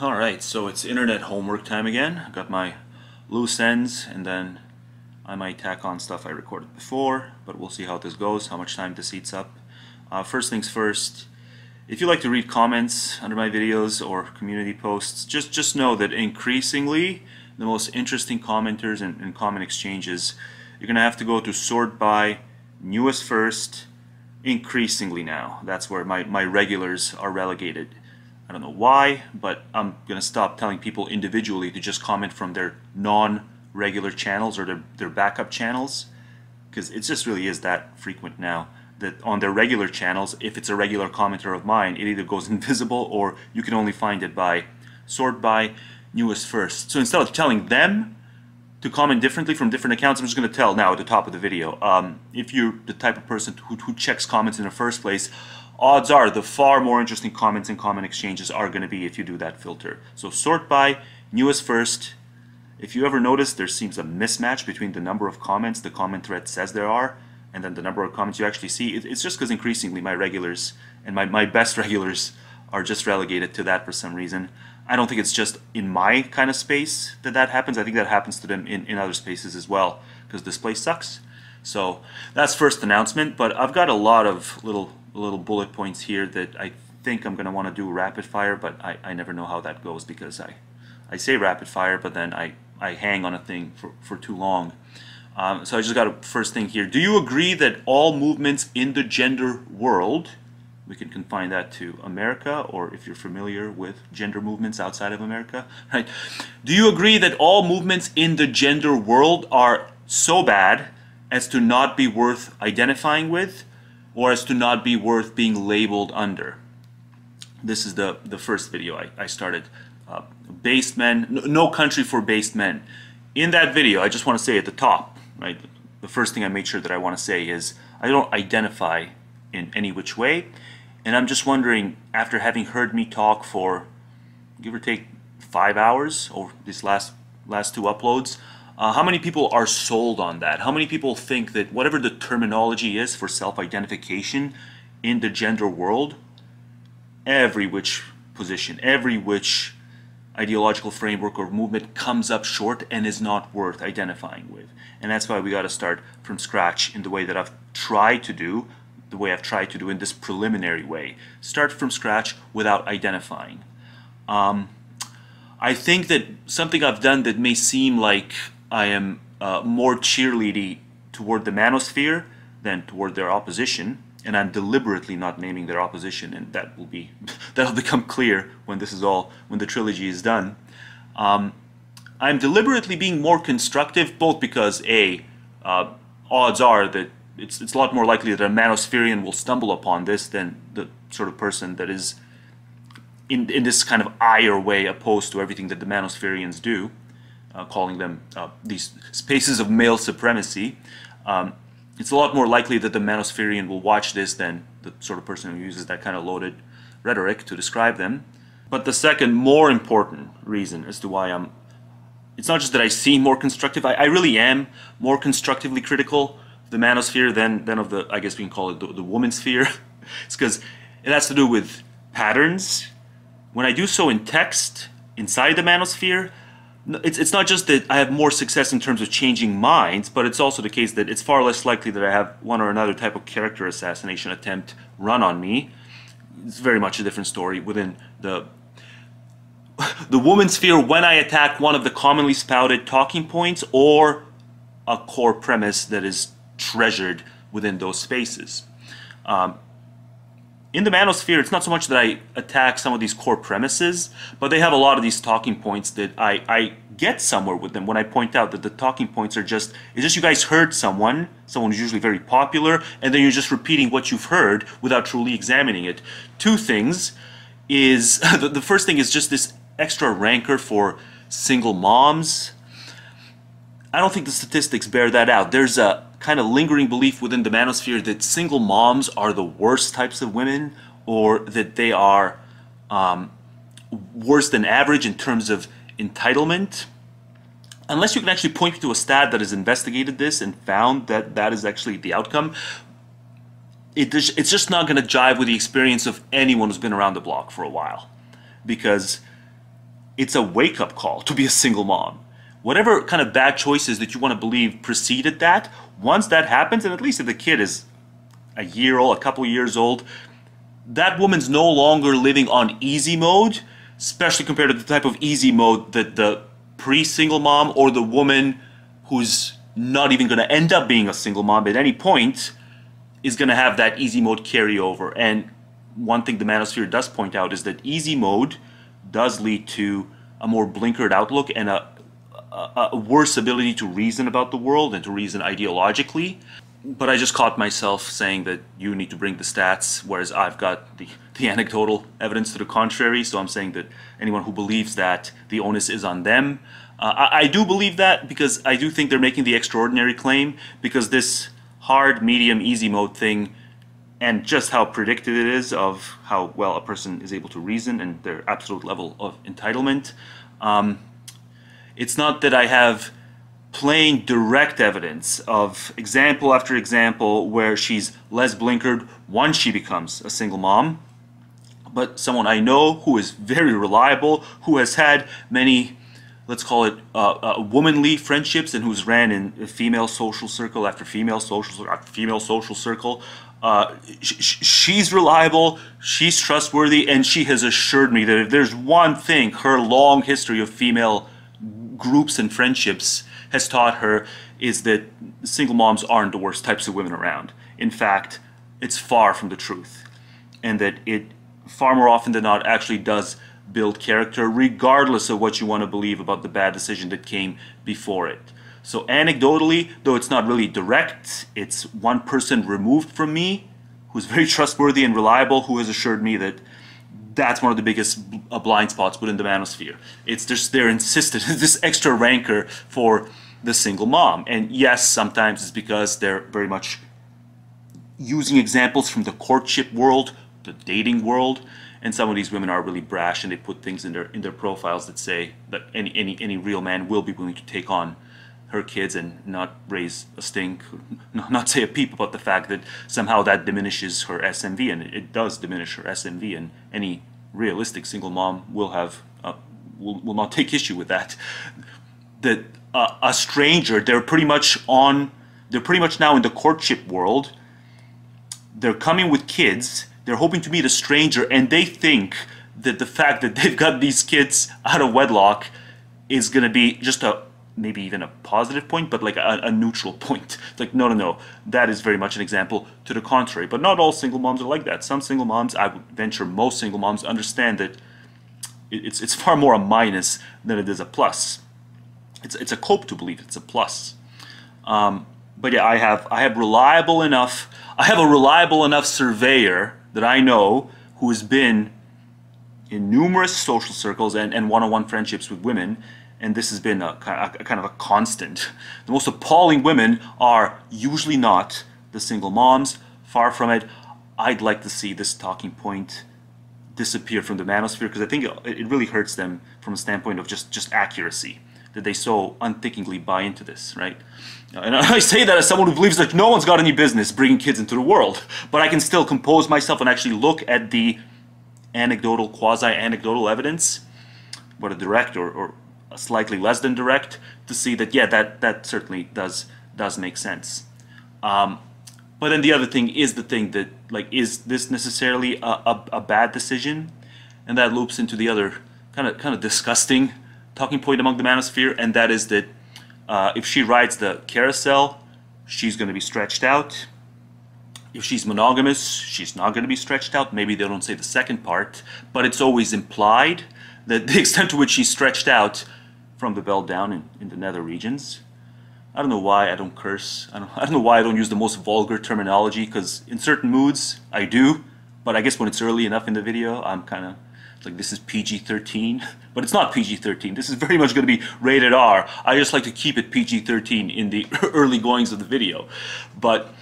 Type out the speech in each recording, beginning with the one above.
Alright, so it's internet homework time again. I've got my loose ends, and then I might tack on stuff I recorded before, but we'll see how this goes, how much time this eats up. First things first, if you like to read comments under my videos or community posts, just know that increasingly the most interesting commenters and comment exchanges, you're going to have to go to sort by newest first, increasingly now. That's where my regulars are relegated. I don't know why, but I'm going to stop telling people individually to just comment from their non-regular channels or their backup channels, because it just really is that frequent now that on their regular channels, if it's a regular commenter of mine, it either goes invisible or you can only find it by sort by newest first. So instead of telling them to comment differently from different accounts, I'm just going to tell now at the top of the video. If you're the type of person who checks comments in the first place, odds are the far more interesting comments and comment exchanges are going to be if you do that filter. So sort by newest first. If you ever notice, there seems a mismatch between the number of comments the comment thread says there are and then the number of comments you actually see. It's just because increasingly my regulars and my best regulars are just relegated to that for some reason. I don't think it's just in my kind of space that happens. I think that happens to them in other spaces as well, because this place sucks. So that's first announcement, but I've got a lot of little bullet points here that I think I'm going to want to do rapid fire, but I never know how that goes, because I say rapid fire, but then I hang on a thing for too long. So I just got a first thing here. Do you agree that all movements in the gender world, we can confine that to America, or if you're familiar with gender movements outside of America, right? Do you agree that all movements in the gender world are so bad as to not be worth identifying with, or as to not be worth being labeled under? This is the first video I started. Based men, no country for based men. In that video, I just want to say at the top, right, the first thing I made sure that I want to say is I don't identify in any which way, and I'm just wondering, after having heard me talk for give or take 5 hours over these last two uploads, how many people are sold on that? How many people think that whatever the terminology is for self-identification in the gender world, every which position, every which ideological framework or movement comes up short and is not worth identifying with? And that's why we got to start from scratch in the way that I've tried to do, the way I've tried to do in this preliminary way. Start from scratch without identifying. I think that something I've done that may seem like I am more cheerleady toward the manosphere than toward their opposition, and I'm deliberately not naming their opposition, and that'll become clear when the trilogy is done. I'm deliberately being more constructive, both because A, odds are that it's a lot more likely that a manospherian will stumble upon this than the sort of person that is in this kind of ire way opposed to everything that the manospherians do, calling them these spaces of male supremacy. It's a lot more likely that the Manospherian will watch this than the sort of person who uses that kind of loaded rhetoric to describe them. But the second, more important reason as to why it's not just that I seem more constructive, I really am more constructively critical of the Manosphere than of the, I guess we can call it the woman sphere. It's because it has to do with patterns. When I do so in text, inside the Manosphere, it's not just that I have more success in terms of changing minds, but it's also the case that it's far less likely that I have one or another type of character assassination attempt run on me. It's very much a different story within the woman sphere, when I attack one of the commonly spouted talking points or a core premise that is treasured within those spaces. In the manosphere, it's not so much that I attack some of these core premises, but they have a lot of these talking points that I get somewhere with them when I point out that the talking points are just, it's just you guys heard someone who's usually very popular, and then you're just repeating what you've heard without truly examining it. Two things is, the first thing is just this extra rancor for single moms. I don't think the statistics bear that out. There's a kind of lingering belief within the manosphere that single moms are the worst types of women, or that they are worse than average in terms of entitlement. Unless you can actually point me to a stat that has investigated this and found that that is actually the outcome, it's just not going to jive with the experience of anyone who's been around the block for a while. Because It's a wake-up call to be a single mom. Whatever kind of bad choices that you want to believe preceded that, once that happens, and at least if the kid is a year old, a couple years old, that woman's no longer living on easy mode, especially compared to the type of easy mode that the pre-single mom or the woman who's not even going to end up being a single mom at any point is going to have that easy mode carryover. And one thing the manosphere does point out is that easy mode does lead to a more blinkered outlook and a worse ability to reason about the world and to reason ideologically. But I just caught myself saying that you need to bring the stats, whereas I've got the anecdotal evidence to the contrary. So I'm saying that anyone who believes that, the onus is on them. I do believe that because I do think they're making the extraordinary claim, because this hard, medium, easy mode thing and just how predictive it is of how well a person is able to reason and their absolute level of entitlement. It's not that I have plain direct evidence of example after example where she's less blinkered once she becomes a single mom, but someone I know who is very reliable, who has had many, let's call it womanly friendships, and who's ran in female social circle after female social circle after female social circle. She's reliable, she's trustworthy, and she has assured me that if there's one thing her long history of female groups and friendships has taught her, is that single moms aren't the worst types of women around. In fact, it's far from the truth, and that it far more often than not actually does build character, regardless of what you want to believe about the bad decision that came before it. So anecdotally, though it's not really direct, it's one person removed from me who's very trustworthy and reliable, who has assured me that that's one of the biggest blind spots within the manosphere. It's just their insistence, this extra rancor for the single mom. And yes, sometimes it's because they're very much using examples from the courtship world, the dating world, and some of these women are really brash and they put things in their profiles that say that any real man will be willing to take on her kids and not raise a stink, not say a peep about the fact that somehow that diminishes her SMV, and it does diminish her SMV, and any realistic single mom will have will not take issue with that. That a stranger, they're pretty much now in the courtship world. They're coming with kids. They're hoping to meet a stranger, and they think that the fact that they've got these kids out of wedlock is going to be just a maybe even a positive point, but like a neutral point. It's like, no, that is very much an example to the contrary. But not all single moms are like that. Some single moms, I would venture most single moms, understand that it's far more a minus than it is a plus. It's a cope to believe it's a plus. But yeah, I have a reliable enough surveyor that I know who has been in numerous social circles and one-on-one friendships with women. And this has been a kind of a constant. The most appalling women are usually not the single moms. Far from it. I'd like to see this talking point disappear from the manosphere, because I think it really hurts them from a standpoint of just accuracy, that they so unthinkingly buy into this, right? And I say that as someone who believes that no one's got any business bringing kids into the world, but I can still compose myself and actually look at the anecdotal, quasi-anecdotal evidence, whether direct or slightly less than direct, to see that, yeah, that certainly does make sense. But then the other thing is the thing that, like, is this necessarily a bad decision? And that loops into the other kind of disgusting talking point among the manosphere, and that is that if she rides the carousel, she's going to be stretched out. If she's monogamous, she's not going to be stretched out. Maybe they don't say the second part, but it's always implied that the extent to which she's stretched out from the belt down in the nether regions. I don't know why I don't curse. I don't know why I don't use the most vulgar terminology, because in certain moods I do, but I guess when it's early enough in the video, I'm kind of like, this is PG-13, but it's not PG-13. This is very much going to be rated R. I just like to keep it PG-13 in the early goings of the video. But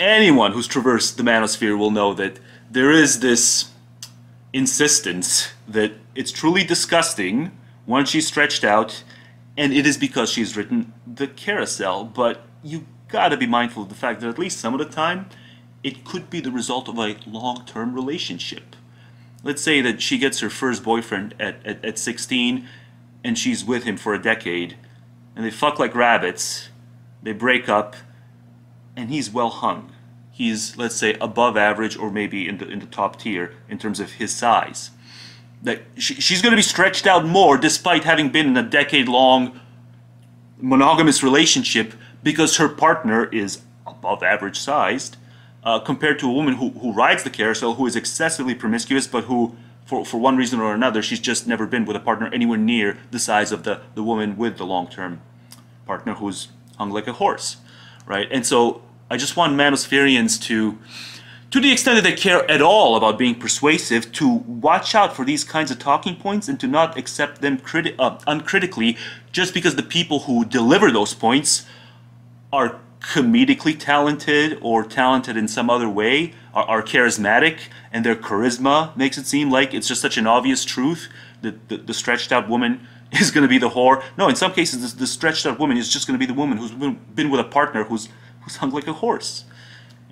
anyone who's traversed the manosphere will know that there is this insistence that it's truly disgusting once she's stretched out, and it is because she's ridden the carousel. But you gotta be mindful of the fact that at least some of the time it could be the result of a long-term relationship. Let's say that she gets her first boyfriend at 16 and she's with him for a decade, and they fuck like rabbits, they break up, and he's well hung. He's, let's say, above average or maybe in the top tier in terms of his size. That she's going to be stretched out more despite having been in a decade-long monogamous relationship because her partner is above average sized compared to a woman who rides the carousel, who is excessively promiscuous, but who, for one reason or another, she's just never been with a partner anywhere near the size of the woman with the long-term partner who's hung like a horse, right? And so I just want Manospherians to the extent that they care at all about being persuasive, to watch out for these kinds of talking points and to not accept them uncritically just because the people who deliver those points are comedically talented or talented in some other way, are charismatic, and their charisma makes it seem like it's just such an obvious truth that the stretched out woman is going to be the whore. No, in some cases the stretched out woman is just going to be the woman who's been with a partner who's hung like a horse.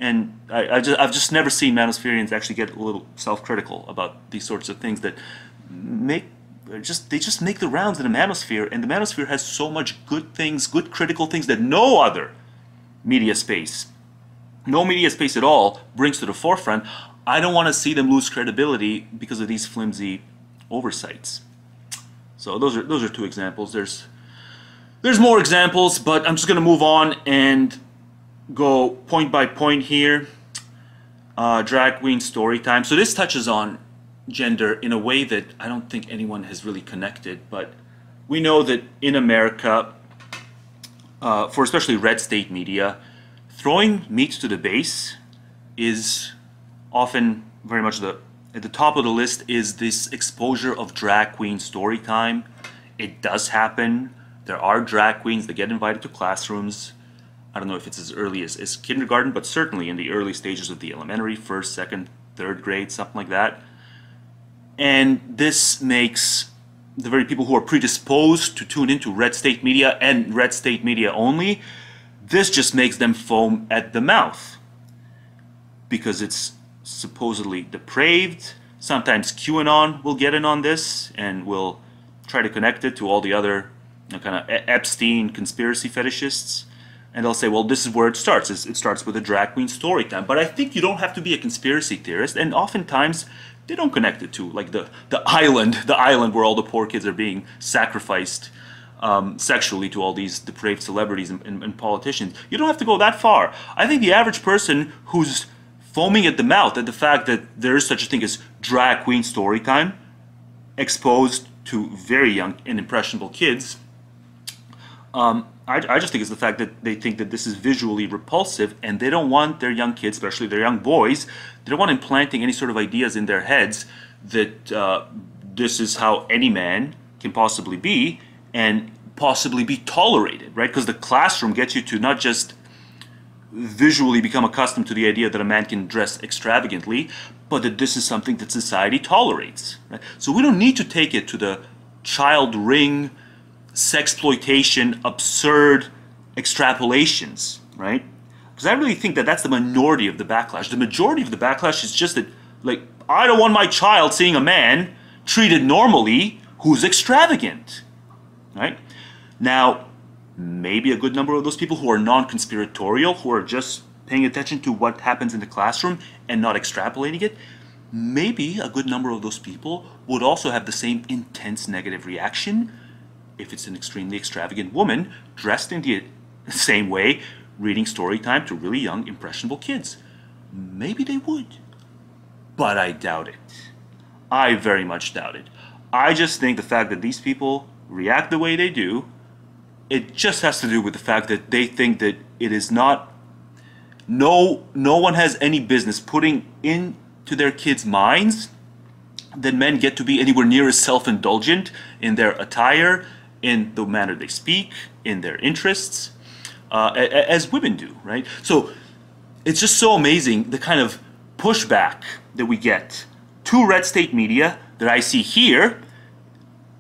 And I've just never seen Manospherians actually get a little self-critical about these sorts of things that just make the rounds in the Manosphere, and the Manosphere has so much good things, good critical things that no other media space, no media space at all, brings to the forefront. I don't want to see them lose credibility because of these flimsy oversights. So those are two examples. There's more examples, but I'm just going to move on and go point by point here. Drag queen story time. So this touches on gender in a way that I don't think anyone has really connected, but we know that in America, for especially red state media, throwing meat to the base is often very much at the top of the list is this exposure of drag queen story time. It does happen. There are drag queens that get invited to classrooms. I don't know if it's as early as kindergarten, but certainly in the early stages of the elementary, first, second, third grade, something like that. And this makes the very people who are predisposed to tune into red state media and red state media only, this just makes them foam at the mouth because it's supposedly depraved. Sometimes QAnon will get in on this and will try to connect it to all the other, you know, kind of Epstein conspiracy fetishists. And they'll say, well, this is where it starts. It starts with a drag queen story time. But I think you don't have to be a conspiracy theorist. And oftentimes, they don't connect it to, like, the island where all the poor kids are being sacrificed sexually to all these depraved celebrities and politicians. You don't have to go that far. I think the average person who's foaming at the mouth at the fact that there is such a thing as drag queen story time, exposed to very young and impressionable kids, I just think it's the fact that they think that this is visually repulsive, and they don't want their young kids, especially their young boys, they don't want implanting any sort of ideas in their heads that this is how any man can possibly be and possibly be tolerated, right? Because the classroom gets you to not just visually become accustomed to the idea that a man can dress extravagantly, but that this is something that society tolerates, right? So we don't need to take it to the child ring, sexploitation, absurd extrapolations, right? Because I really think that that's the minority of the backlash. The majority of the backlash is just that, like, I don't want my child seeing a man treated normally who's extravagant, right? Now, maybe a good number of those people who are non-conspiratorial, who are just paying attention to what happens in the classroom and not extrapolating it, maybe a good number of those people would also have the same intense negative reaction if it's an extremely extravagant woman dressed in the same way, reading story time to really young, impressionable kids. Maybe they would, but I doubt it. I very much doubt it. I just think the fact that these people react the way they do, it just has to do with the fact that they think that it is not, no one has any business putting into their kids' minds that men get to be anywhere near as self-indulgent in their attire, in the manner they speak, in their interests, as women do, right? So it's just so amazing the kind of pushback that we get to red state media that I see here.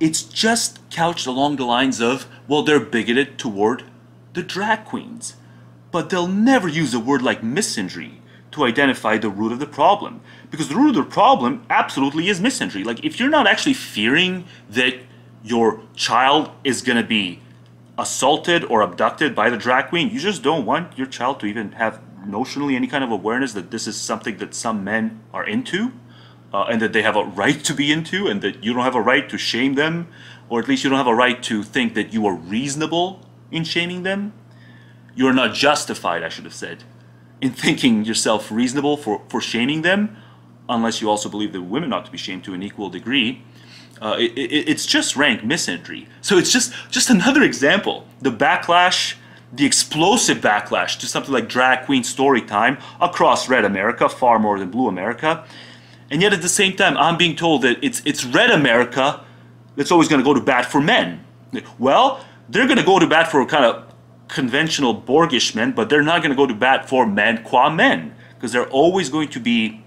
It's just couched along the lines of, well, they're bigoted toward the drag queens, but they'll never use a word like misandry to identify the root of the problem, because the root of the problem absolutely is misandry. Like, if you're not actually fearing that your child is going to be assaulted or abducted by the drag queen. You just don't want your child to even have notionally any kind of awareness that this is something that some men are into, and that they have a right to be into, and that you don't have a right to shame them, or at least you don't have a right to think that you are reasonable in shaming them. You're not justified, I should have said, in thinking yourself reasonable for shaming them, unless you also believe that women ought to be shamed to an equal degree. It's just rank misandry. So it's just another example. The backlash, the explosive backlash to something like drag queen story time across red America, far more than blue America. And yet at the same time, I'm being told that it's red America that's always going to go to bat for men. Well, they're going to go to bat for kind of conventional Borgish men, but they're not going to go to bat for men qua men, because they're always going to be,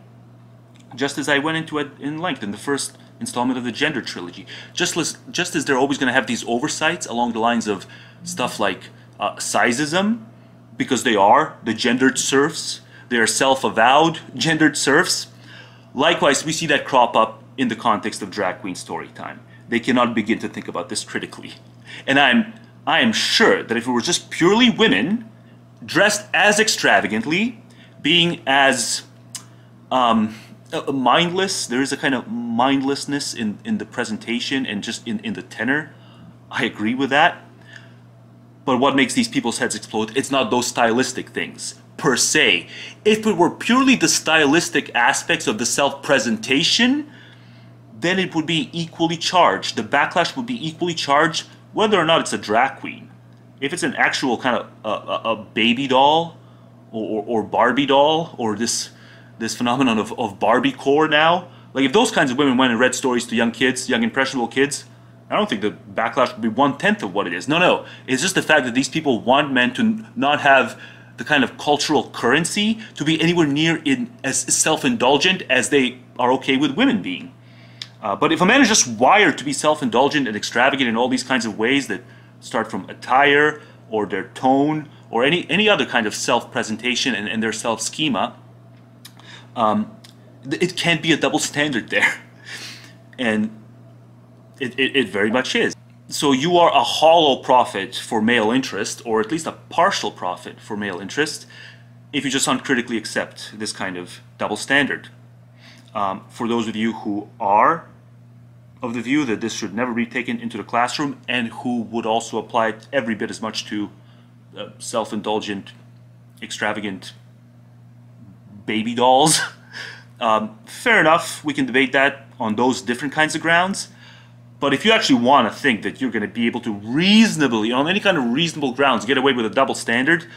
just as I went into it in length in the first installment of the gender trilogy, just as they're always going to have these oversights along the lines of stuff like sizeism, because they are the gendered serfs. They are self-avowed gendered serfs. Likewise, we see that crop up in the context of drag queen story time. They cannot begin to think about this critically. And I am sure that if it were just purely women, dressed as extravagantly, being as mindless, there is a kind of mindlessness in the presentation and just in the tenor. I agree with that. But what makes these people's heads explode, it's not those stylistic things per se. If it were purely the stylistic aspects of the self-presentation, then it would be equally charged. The backlash would be equally charged whether or not it's a drag queen. If it's an actual kind of a baby doll or Barbie doll, or this phenomenon of Barbiecore now, like if those kinds of women went and read stories to young kids, young impressionable kids, I don't think the backlash would be 1/10 of what it is. No. It's just the fact that these people want men to not have the kind of cultural currency to be anywhere near as self-indulgent as they are okay with women being. But if a man is just wired to be self-indulgent and extravagant in all these kinds of ways that start from attire or their tone or any other kind of self-presentation and their self-schema, it can't be a double standard there. And it very much is. So you are a hollow prophet for male interest, or at least a partial prophet for male interest, if you just uncritically accept this kind of double standard. For those of you who are of the view that this should never be taken into the classroom, and who would also apply it every bit as much to self-indulgent, extravagant baby dolls, fair enough, we can debate that on those different kinds of grounds. But if you actually want to think that you're going to be able to reasonably, on any kind of reasonable grounds, get away with a double standard,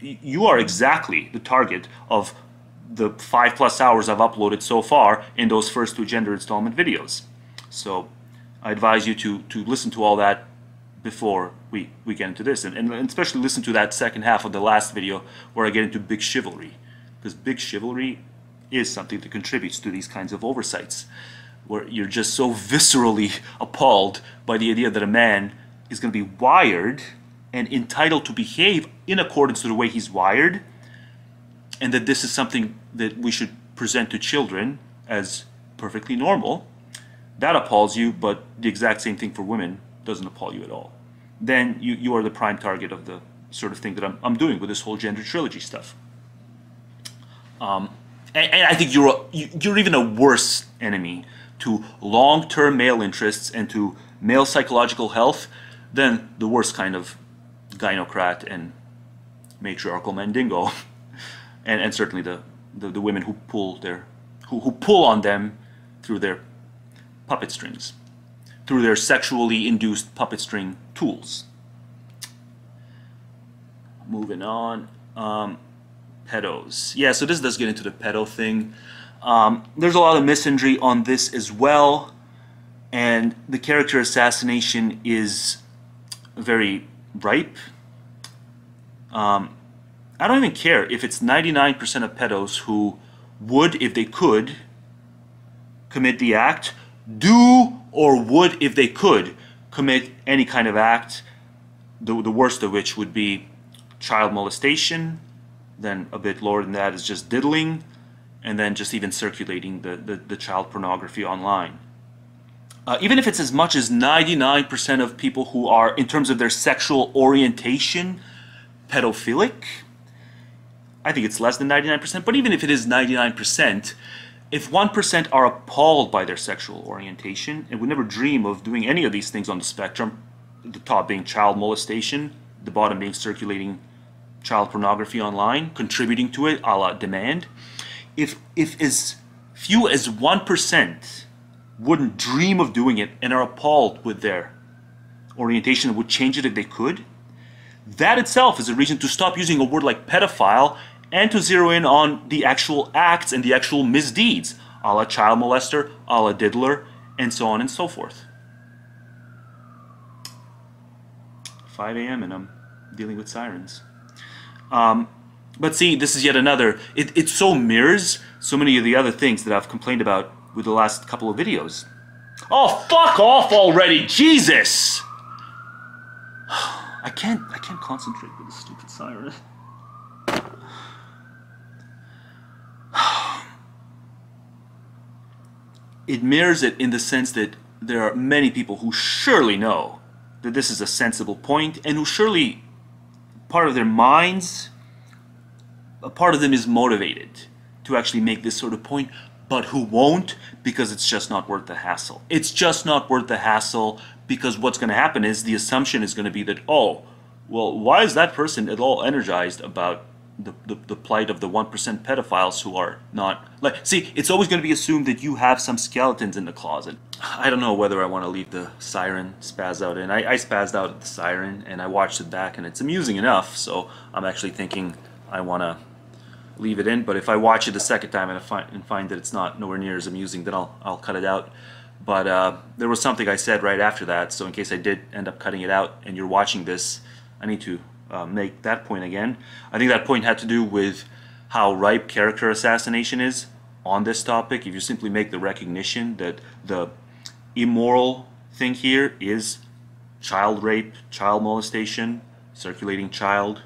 you are exactly the target of the 5+ hours I've uploaded so far in those first two gender installment videos. So I advise you to listen to all that before we get into this. And especially listen to that second half of the last video where I get into big chivalry. Because big chivalry is something that contributes to these kinds of oversights, where you're just so viscerally appalled by the idea that a man is going to be wired and entitled to behave in accordance to the way he's wired, and that this is something that we should present to children as perfectly normal. That appalls you, but the exact same thing for women doesn't appall you at all. Then you are the prime target of the sort of thing that I'm doing with this whole gender trilogy stuff. And I think you're even a worse enemy to long-term male interests and to male psychological health than the worst kind of gynocrat and matriarchal mandingo, and certainly the women who pull who pull on them through their puppet strings, through their sexually induced puppet string tools. Moving on, pedos. Yeah, so this does get into the pedo thing. There's a lot of misandry on this as well, and the character assassination is very ripe. I don't even care if it's 99% of pedos who would, if they could, commit the act, do or would, if they could, commit any kind of act, the worst of which would be child molestation, then a bit lower than that is just diddling, and then just even circulating the child pornography online. even if it's as much as 99% of people who are, in terms of their sexual orientation, pedophilic, I think it's less than 99%, but even if it is 99%, if 1% are appalled by their sexual orientation and would never dream of doing any of these things on the spectrum, the top being child molestation, the bottom being circulating child pornography online, contributing to it a la demand, if as few as 1% wouldn't dream of doing it and are appalled with their orientation and would change it if they could, that itself is a reason to stop using a word like pedophile and to zero in on the actual acts and the actual misdeeds, a la child molester, a la diddler, and so on and so forth. 5 a.m. and I'm dealing with sirens. But see, this is yet another, it so mirrors so many of the other things that I've complained about with the last couple of videos. Oh, fuck off already, Jesus! I can't concentrate with this stupid siren. It mirrors it in the sense that there are many people who surely know that this is a sensible point and who surely, part of their minds, a part of them is motivated to actually make this sort of point, but who won't because it's just not worth the hassle. It's just not worth the hassle because what's going to happen is the assumption is going to be that, oh, well, why is that person at all energized about the plight of the 1% pedophiles who are not, like, see, it's always going to be assumed that you have some skeletons in the closet. I don't know whether I want to leave the siren spaz out in. I spazzed out at the siren and I watched it back and it's amusing enough, so I'm actually thinking I want to leave it in, but if I watch it a second time and I find that it's not nowhere near as amusing, then I'll cut it out. But there was something I said right after that, so in case I did end up cutting it out and you're watching this, I need to make that point again. I think that point had to do with how ripe character assassination is on this topic. If you simply make the recognition that the immoral thing here is child rape, child molestation, circulating child,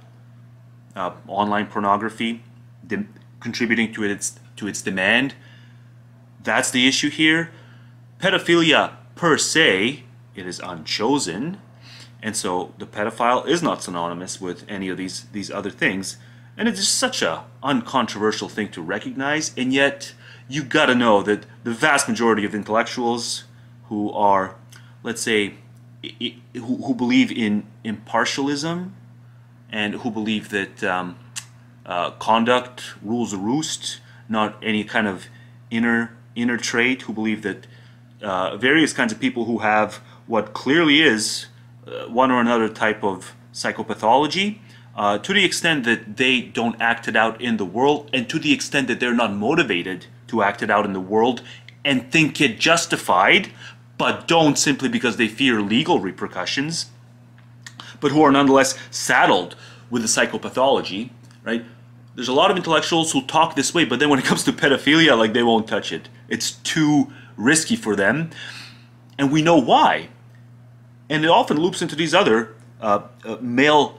online pornography, contributing to its demand, that's the issue here. Pedophilia per se, it is unchosen. And so the pedophile is not synonymous with any of these other things. And it's just such a uncontroversial thing to recognize. And yet, you gotta know that the vast majority of intellectuals who are, let's say, who believe in impartialism and who believe that conduct rules the roost, not any kind of inner trait, who believe that various kinds of people who have what clearly is one or another type of psychopathology, to the extent that they don't act it out in the world, and to the extent that they're not motivated to act it out in the world and think it justified, but don't simply because they fear legal repercussions, but who are nonetheless saddled with the psychopathology, right? There's a lot of intellectuals who talk this way, but then when it comes to pedophilia, like, they won't touch it. It's too risky for them, and we know why. And it often loops into these other male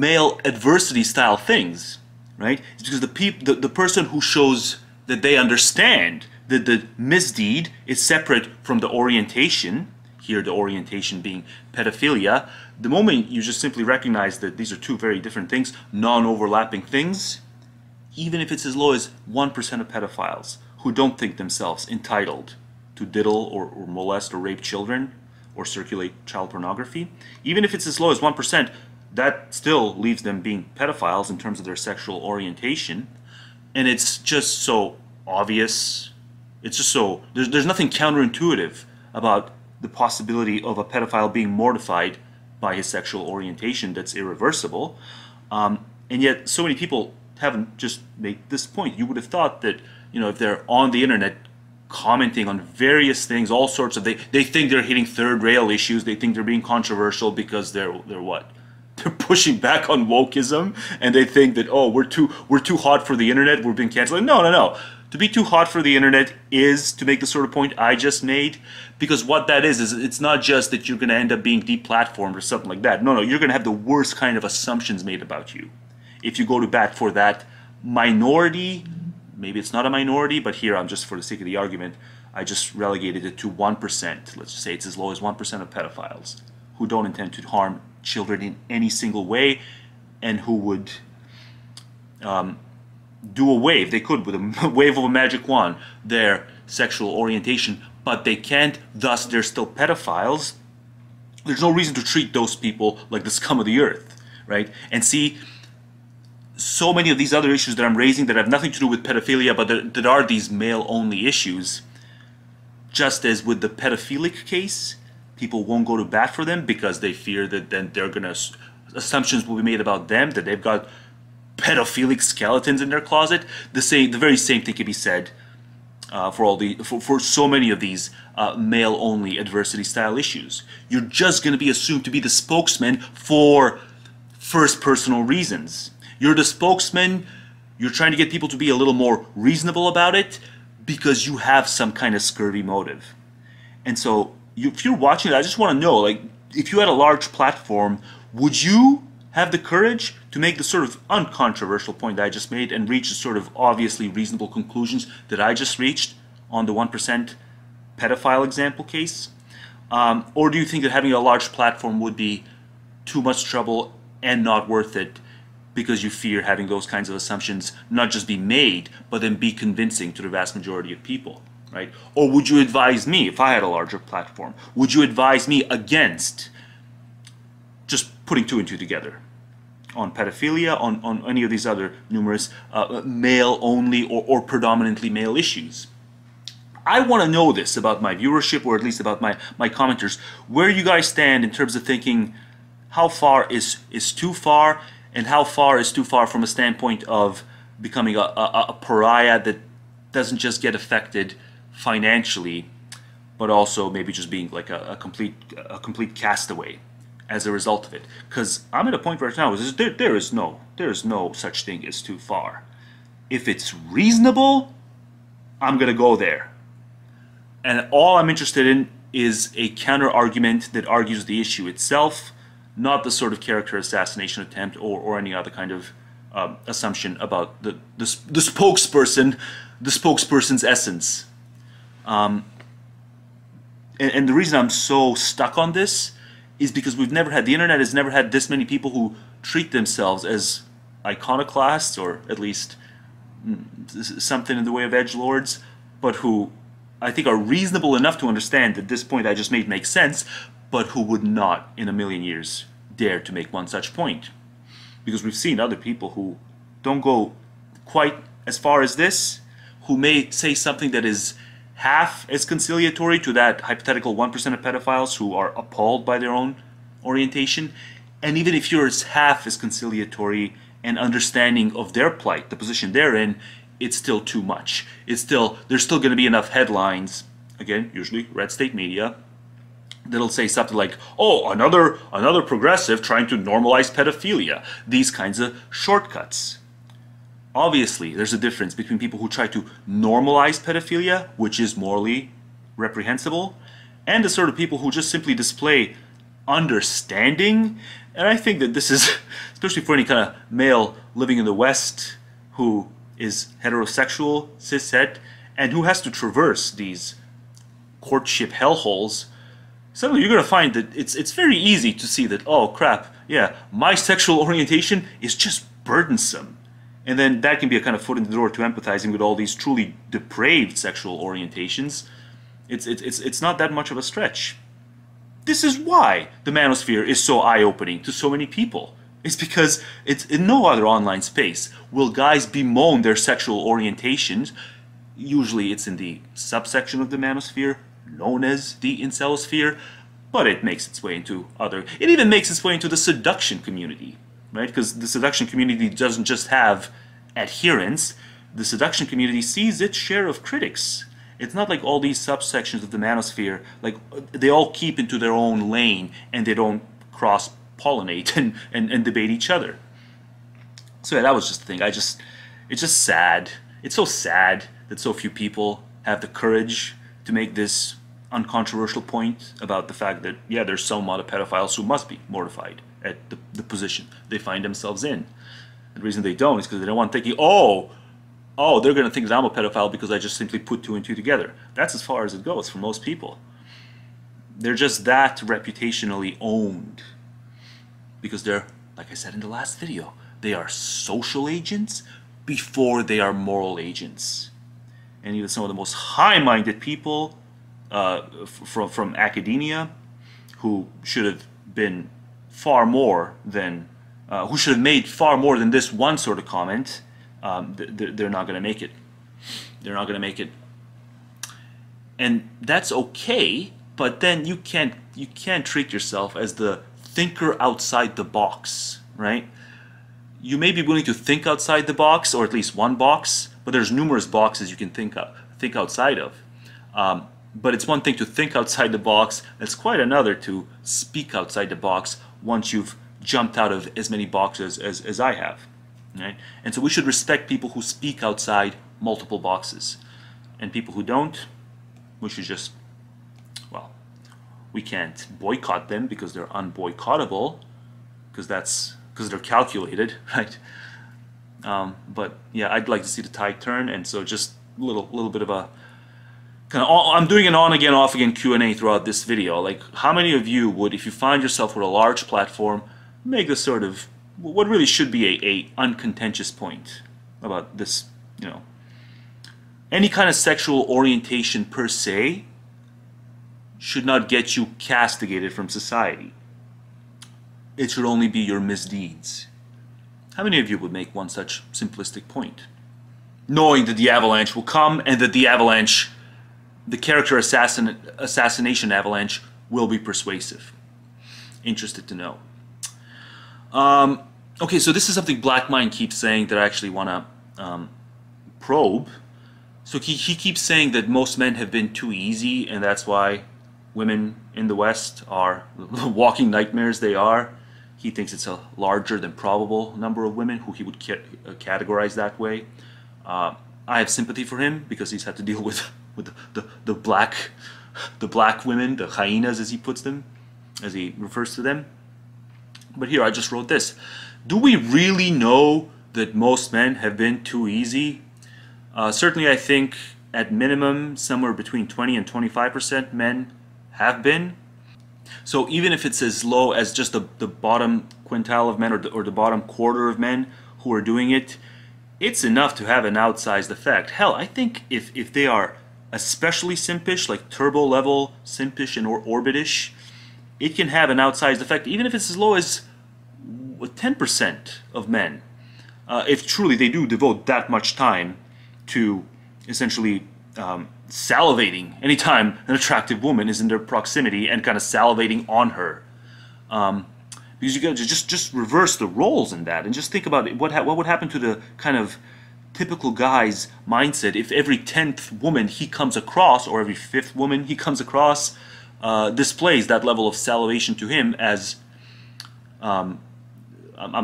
adversity style things, right? It's because the person who shows that they understand that the misdeed is separate from the orientation, here the orientation being pedophilia, the moment you just simply recognize that these are two very different things, non-overlapping things, even if it's as low as 1% of pedophiles who don't think themselves entitled to diddle or molest or rape children, or circulate child pornography, even if it's as low as 1%, that still leaves them being pedophiles in terms of their sexual orientation. And it's just so obvious. It's just so, there's nothing counterintuitive about the possibility of a pedophile being mortified by his sexual orientation that's irreversible. And yet so many people haven't just made this point. You would have thought that, you know, if they're on the internet commenting on various things, all sorts of, they think they're hitting third rail issues, they think they're being controversial because they're what? They're pushing back on wokeism, and they think that, oh, we're too hot for the internet, we're being canceled. No. To be too hot for the internet is to make the sort of point I just made, because what that is it's not just that you're gonna end up being deplatformed or something like that. No, you're gonna have the worst kind of assumptions made about you if you go to bat for that minority. Maybe it's not a minority, but here I'm just for the sake of the argument, I just relegated it to 1%. Let's say it's as low as 1% of pedophiles who don't intend to harm children in any single way, and who would do a wave, they could, with a wave of a magic wand, their sexual orientation, but they can't, thus they're still pedophiles. There's no reason to treat those people like the scum of the earth, right? And see, so many of these other issues that I'm raising that have nothing to do with pedophilia, but that are these male-only issues, just as with the pedophilic case, people won't go to bat for them because they fear that then they're gonna, assumptions will be made about them, that they've got pedophilic skeletons in their closet. The very same thing can be said for so many of these male-only adversity-style issues. You're just going to be assumed to be the spokesman for first personal reasons. You're the spokesman, you're trying to get people to be a little more reasonable about it because you have some kind of scurvy motive. And so, if you're watching it, I just want to know, like, if you had a large platform, would you have the courage to make the sort of uncontroversial point that I just made and reach the sort of obviously reasonable conclusions that I just reached on the 1% pedophile example case? Or do you think that having a large platform would be too much trouble and not worth it because you fear having those kinds of assumptions not just be made, but then be convincing to the vast majority of people, right? Or would you advise me, if I had a larger platform, would you advise me against just putting two and two together on pedophilia, on any of these other numerous male-only or predominantly male issues? I want to know this about my viewership, or at least about my commenters, where you guys stand in terms of thinking how far is too far, and how far is too far from a standpoint of becoming a pariah that doesn't just get affected financially, but also maybe just being like a complete castaway as a result of it. Because I'm at a point right now where there is no such thing as too far. If it's reasonable, I'm gonna go there. And all I'm interested in is a counter argument that argues the issue itself, not the sort of character assassination attempt or any other kind of assumption about the spokesperson's essence. And the reason I'm so stuck on this is because the internet has never had this many people who treat themselves as iconoclasts, or at least something in the way of edgelords, but who I think are reasonable enough to understand that this point I just made makes sense, but who would not in a million years dare to make one such point. Because we've seen other people who don't go quite as far as this, who may say something that is half as conciliatory to that hypothetical 1% of pedophiles who are appalled by their own orientation. And even if you're half as conciliatory and understanding of their plight, the position they're in, it's still too much. There's still going to be enough headlines, again, usually red state media, that'll say something like, oh, another progressive trying to normalize pedophilia. These kinds of shortcuts. Obviously, there's a difference between people who try to normalize pedophilia, which is morally reprehensible, and the sort of people who just simply display understanding. And I think that this is, especially for any kind of male living in the West who is heterosexual, cishet, and who has to traverse these courtship hellholes, suddenly you're going to find that it's very easy to see that, oh crap, yeah, my sexual orientation is just burdensome. And then that can be a kind of foot in the door to empathizing with all these truly depraved sexual orientations. It's not that much of a stretch. This is why the manosphere is so eye-opening to so many people. It's because it's in no other online space will guys bemoan their sexual orientations. Usually it's in the subsection of the manosphere known as the incelosphere, but it makes its way into other. It even makes its way into the seduction community. Right? Because the seduction community doesn't just have adherents, the seduction community sees its share of critics. It's not like all these subsections of the manosphere, like they all keep into their own lane and they don't cross-pollinate and debate each other. So yeah, that was just the thing. It's just sad. It's so sad that so few people have the courage to make this uncontroversial point about the fact that, yeah, there's some amount of pedophiles who must be mortified at the position they find themselves in. The reason they don't is because they don't want thinking, oh, oh, they're going to think that I'm a pedophile because I just simply put two and two together. That's as far as it goes for most people. They're just that reputationally owned because they're, like I said in the last video, they are social agents before they are moral agents. And even some of the most high-minded people from academia who should have been far more than, who should have made far more than this one sort of comment, they're not going to make it. They're not going to make it. And that's okay, but then you can't treat yourself as the thinker outside the box, right? You may be willing to think outside the box, or at least one box, but there's numerous boxes you can think outside of. But it's one thing to think outside the box, it's quite another to speak outside the box once you've jumped out of as many boxes as I have. Right? And so we should respect people who speak outside multiple boxes. And people who don't, we should just, well, we can't boycott them because they're unboycottable, because they're calculated, right? But yeah, I'd like to see the tide turn, and so just a little bit of a kind of, I'm doing an on again, off again Q&A throughout this video. Like, how many of you would, if you find yourself with a large platform, make this sort of what really should be a uncontentious point about this, you know, any kind of sexual orientation per se should not get you castigated from society. It should only be your misdeeds. How many of you would make one such simplistic point? Knowing that the avalanche will come and that the avalanche, the character assassination avalanche, will be persuasive. Interested to know. Okay, so this is something Black Mind keeps saying that I actually want to probe. So he keeps saying that most men have been too easy, and that's why women in the West are walking nightmares they are. He thinks it's a larger than probable number of women who he would categorize that way. I have sympathy for him because he's had to deal with the black women, the hyenas as he puts them, as he refers to them. But here I just wrote this: do we really know that most men have been too easy? Certainly I think at minimum somewhere between 20 and 25% men have been. So even if it's as low as just the bottom quintile of men, or the bottom quarter of men who are doing it, it's enough to have an outsized effect. Hell, I think if they are especially simpish, like turbo level simpish and orbitish, it can have an outsized effect, even if it's as low as 10% of men, if truly they do devote that much time to essentially salivating anytime an attractive woman is in their proximity and kind of salivating on her. Because you got to just reverse the roles in that and just think about what would happen to the kind of typical guy's mindset if every 10th woman he comes across, or every 5th woman he comes across, displays that level of salivation to him as, I'm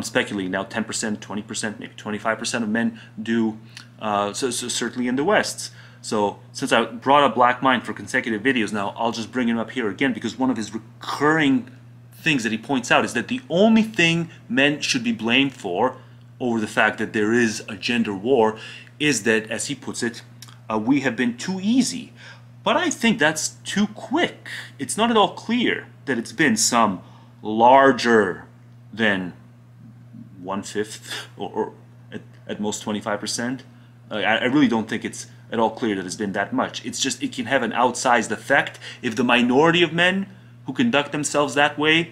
speculating now, 10%, 20%, maybe 25% of men do, so certainly in the West. So since I brought up Black Mind for consecutive videos now, I'll just bring him up here again, because one of his recurring things that he points out is that the only thing men should be blamed for over the fact that there is a gender war is that, as he puts it, we have been too easy. But I think that's too quick. It's not at all clear that it's been some larger than 1/5 or at most 25%. I really don't think it's at all clear that it's been that much. It's just, it can have an outsized effect if the minority of men who conduct themselves that way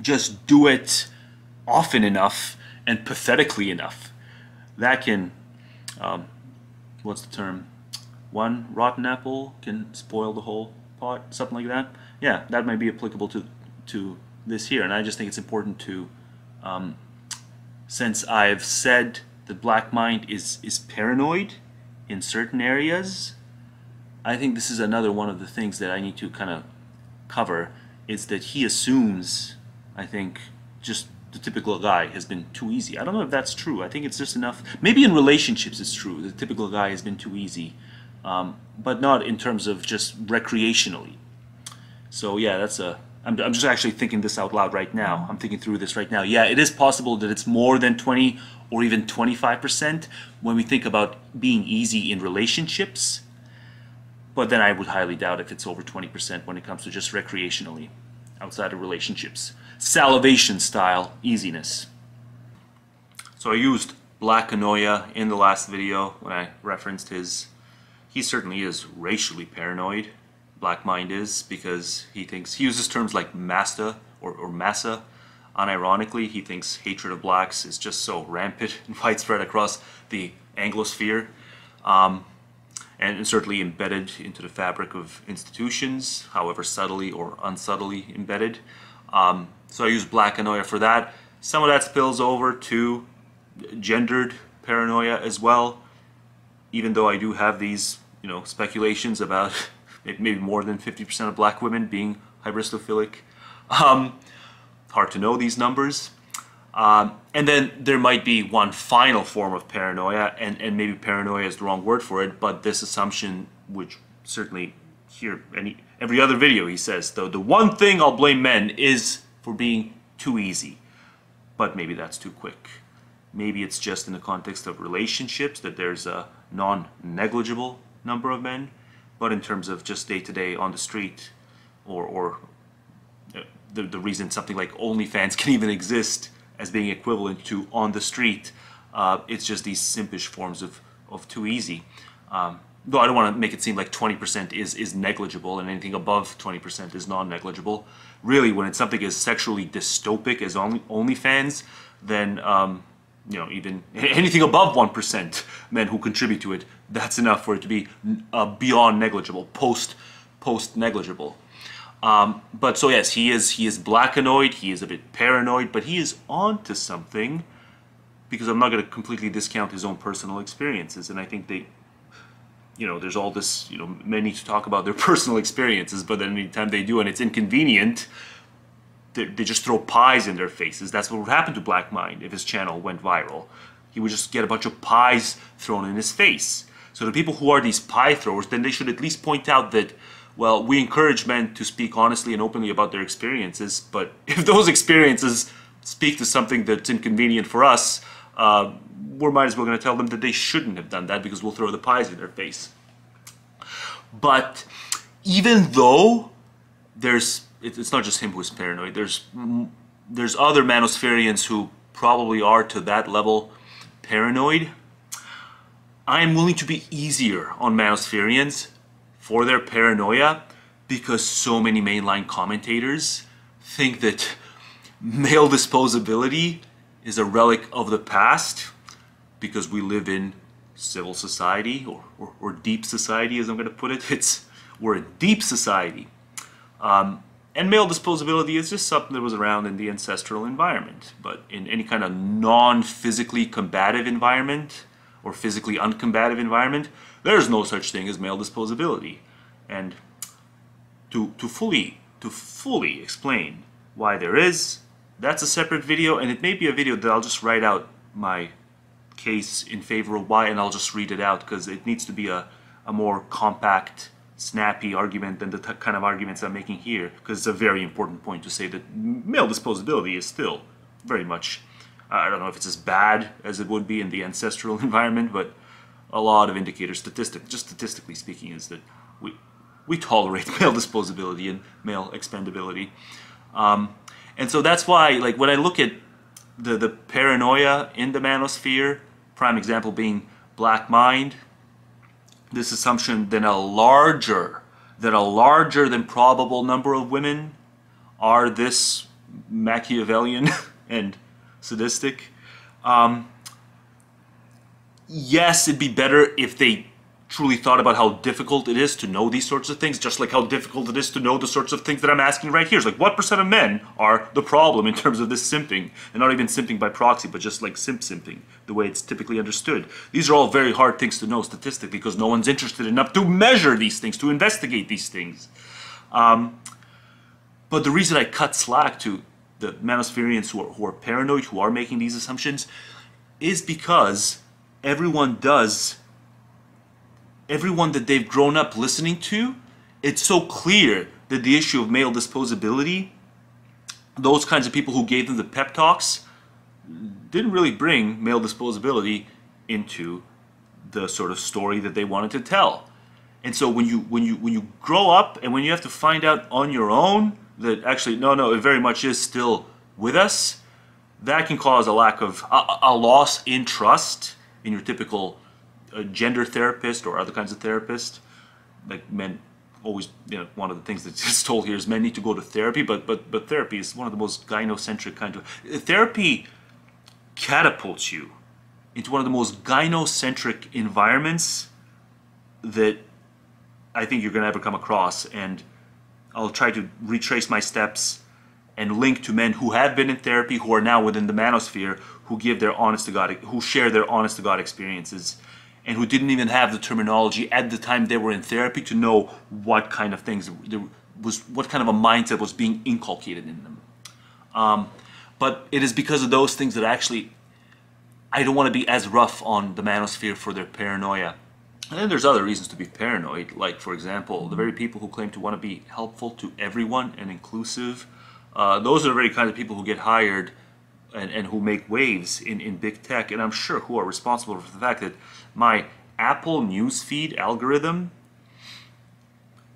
just do it often enough and pathetically enough. That can, what's the term? One rotten apple can spoil the whole pot, something like that. Yeah, that might be applicable to this here, and I just think it's important to, since I've said that Black Mind is paranoid in certain areas, I think this is another one of the things that I need to kind of cover, is that he assumes, I think, just the typical guy has been too easy. I don't know if that's true. I think it's just enough. Maybe in relationships it's true. The typical guy has been too easy. But not in terms of just recreationally. So yeah, that's a I'm just actually thinking this out loud right now. I'm thinking through this right now. Yeah, it is possible that it's more than 20 or even 25% when we think about being easy in relationships. But then I would highly doubt if it's over 20% when it comes to just recreationally, outside of relationships. Salivation style easiness. So I used Blackanoia in the last video when I referenced his. He certainly is racially paranoid. Black mind is, because he thinks, he uses terms like masta or massa. Unironically, he thinks hatred of blacks is just so rampant and widespread across the Anglosphere, and certainly embedded into the fabric of institutions, however subtly or unsubtly embedded. So I use Blackanoia for that. Some of that spills over to gendered paranoia as well, even though I do have these, you know, speculations about maybe more than 50% of black women being hybristophilic. Hard to know these numbers. And then there might be one final form of paranoia, and maybe paranoia is the wrong word for it, but this assumption, which certainly here, every other video he says, though, the one thing I'll blame men is for being too easy. But maybe that's too quick. Maybe it's just in the context of relationships that there's a non-negligible number of men, but in terms of just day-to-day on the street, or the reason something like OnlyFans can even exist as being equivalent to on the street, it's just these simpish forms of too easy. Though I don't want to make it seem like 20% is negligible and anything above 20% is non-negligible. Really, when it's something as sexually dystopic as OnlyFans, then you know, even anything above 1%, men who contribute to it, that's enough for it to be beyond negligible, post negligible. But so yes, he is blackanoid, he is a bit paranoid, but he is onto something, because I'm not going to completely discount his own personal experiences, and I think they, you know, there's all this, you know, men need to talk about their personal experiences, but then anytime they do and it's inconvenient, they just throw pies in their faces. That's what would happen to Black Mind if his channel went viral. He would just get a bunch of pies thrown in his face. So the people who are these pie throwers, then they should at least point out that, well, we encourage men to speak honestly and openly about their experiences, but if those experiences speak to something that's inconvenient for us, we might as well going to tell them that they shouldn't have done that, because we'll throw the pies in their face. But even though there's, it's not just him who's paranoid, there's other Manospherians who probably are to that level paranoid. I am willing to be easier on Manospherians for their paranoia, because so many mainline commentators think that male disposability is a relic of the past, because we live in civil society, or deep society, as I'm going to put it. We're a deep society. And male disposability is just something that was around in the ancestral environment, but in any kind of non-physically combative environment or physically uncombative environment, there's no such thing as male disposability. And to fully explain why there is, that's a separate video, and it may be a video that I'll just write out my case in favor of why, and I'll just read it out, because it needs to be a more compact, snappy argument than the kind of arguments I'm making here, because it's a very important point to say that male disposability is still very much, I don't know if it's as bad as it would be in the ancestral environment, but a lot of indicators, statistically speaking, is that we tolerate male disposability and male expendability. And so that's why, like, when I look at the paranoia in the manosphere, prime example being Black Mind, this assumption that a larger than probable number of women are this Machiavellian and sadistic. Yes, it'd be better if they truly thought about how difficult it is to know these sorts of things, just like how difficult it is to know the sorts of things that I'm asking right here. It's like, what percent of men are the problem in terms of this simping? And not even simping by proxy, but just like simping, the way it's typically understood. These are all very hard things to know statistically, because no one's interested enough to measure these things, to investigate these things. But the reason I cut slack to the Manospherians who are paranoid, who are making these assumptions, is because everyone that they've grown up listening to, it's so clear that the issue of male disposability those kinds of people who gave them the pep talks didn't really bring male disposability into the sort of story that they wanted to tell. And so when you grow up and when you have to find out on your own that actually no, it very much is still with us, that can cause a lack of a loss in trust in your typical gender therapist or other kinds of therapist. Like men always, you know, one of the things that's told here is men need to go to therapy, but therapy is one of the most gynocentric kind of therapy. Catapults you into one of the most gynocentric environments that I think you're going to ever come across. And I'll try to retrace my steps and link to men who have been in therapy, who are now within the manosphere, who give their honest to God, who share their honest to God experiences, and who didn't even have the terminology at the time they were in therapy to know what kind of things there was, what kind of a mindset was being inculcated in them. But it is because of those things that actually I don't want to be as rough on the manosphere for their paranoia. And then there's other reasons to be paranoid, like, for example, the very people who claim to want to be helpful to everyone and inclusive. Those are the very kind of people who get hired and who make waves in big tech, and I'm sure who are responsible for the fact that my Apple newsfeed algorithm,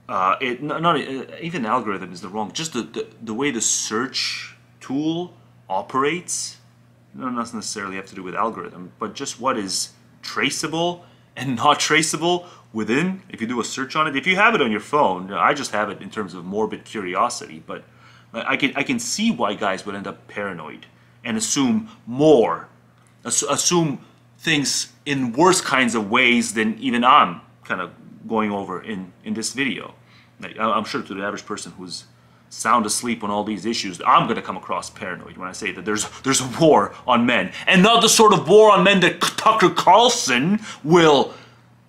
not even algorithm is the wrong, just the way the search tool operates, not necessarily have to do with algorithm, but just what is traceable and not traceable within, if you do a search on it. If you have it on your phone, I just have it in terms of morbid curiosity, but I can see why guys would end up paranoid and assume more, assume things in worse kinds of ways than even I'm kind of going over in this video. Like, I'm sure to the average person who's sound asleep on all these issues, I'm going to come across paranoid when I say that there's a war on men. And not the sort of war on men that Tucker Carlson will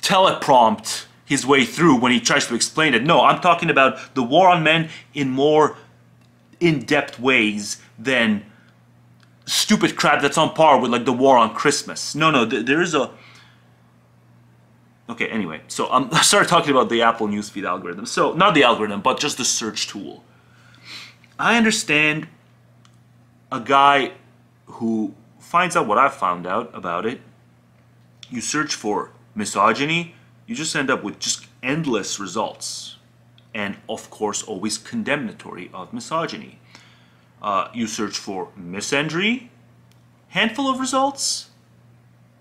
teleprompt his way through when he tries to explain it. No, I'm talking about the war on men in more in-depth ways than stupid crap that's on par with like the war on Christmas. No, there is a... Okay, anyway, so I started talking about the Apple newsfeed algorithm. So, not the algorithm, but just the search tool. I understand a guy who finds out what I found out about it. You search for misogyny, you just end up with just endless results. And of course, always condemnatory of misogyny. You search for misandry, handful of results.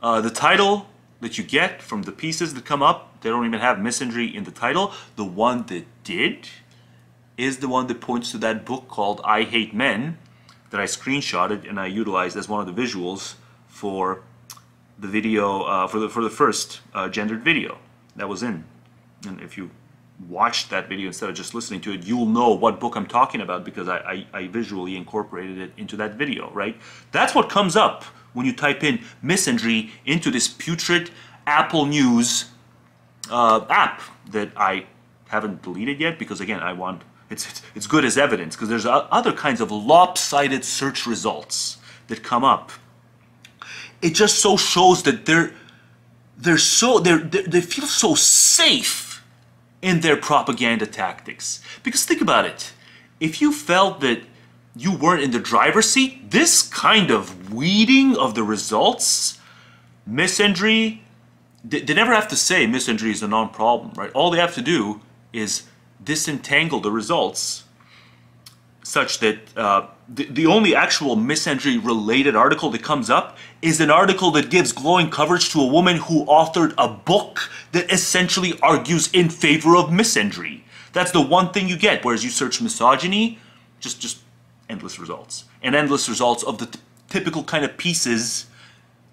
The title that you get from the pieces that come up, they don't even have misandry in the title. The one that did is the one that points to that book called I Hate Men that I screenshotted and I utilized as one of the visuals for the video, for the first gendered video that was in. And if you watched that video instead of just listening to it, you'll know what book I'm talking about because I visually incorporated it into that video, right? That's what comes up when you type in misandry into this putrid Apple News app that I haven't deleted yet because, again, I want it's good as evidence because there's other kinds of lopsided search results that come up. It just so shows that they feel so safe in their propaganda tactics. Because think about it, if you felt that you weren't in the driver's seat, this kind of weeding of the results, misandry, they never have to say misandry is a non-problem, right? All they have to do is disentangle the results such that the only actual misandry-related article that comes up is an article that gives glowing coverage to a woman who authored a book that essentially argues in favor of misandry. That's the one thing you get, whereas you search misogyny, just endless results. And endless results of the typical kind of pieces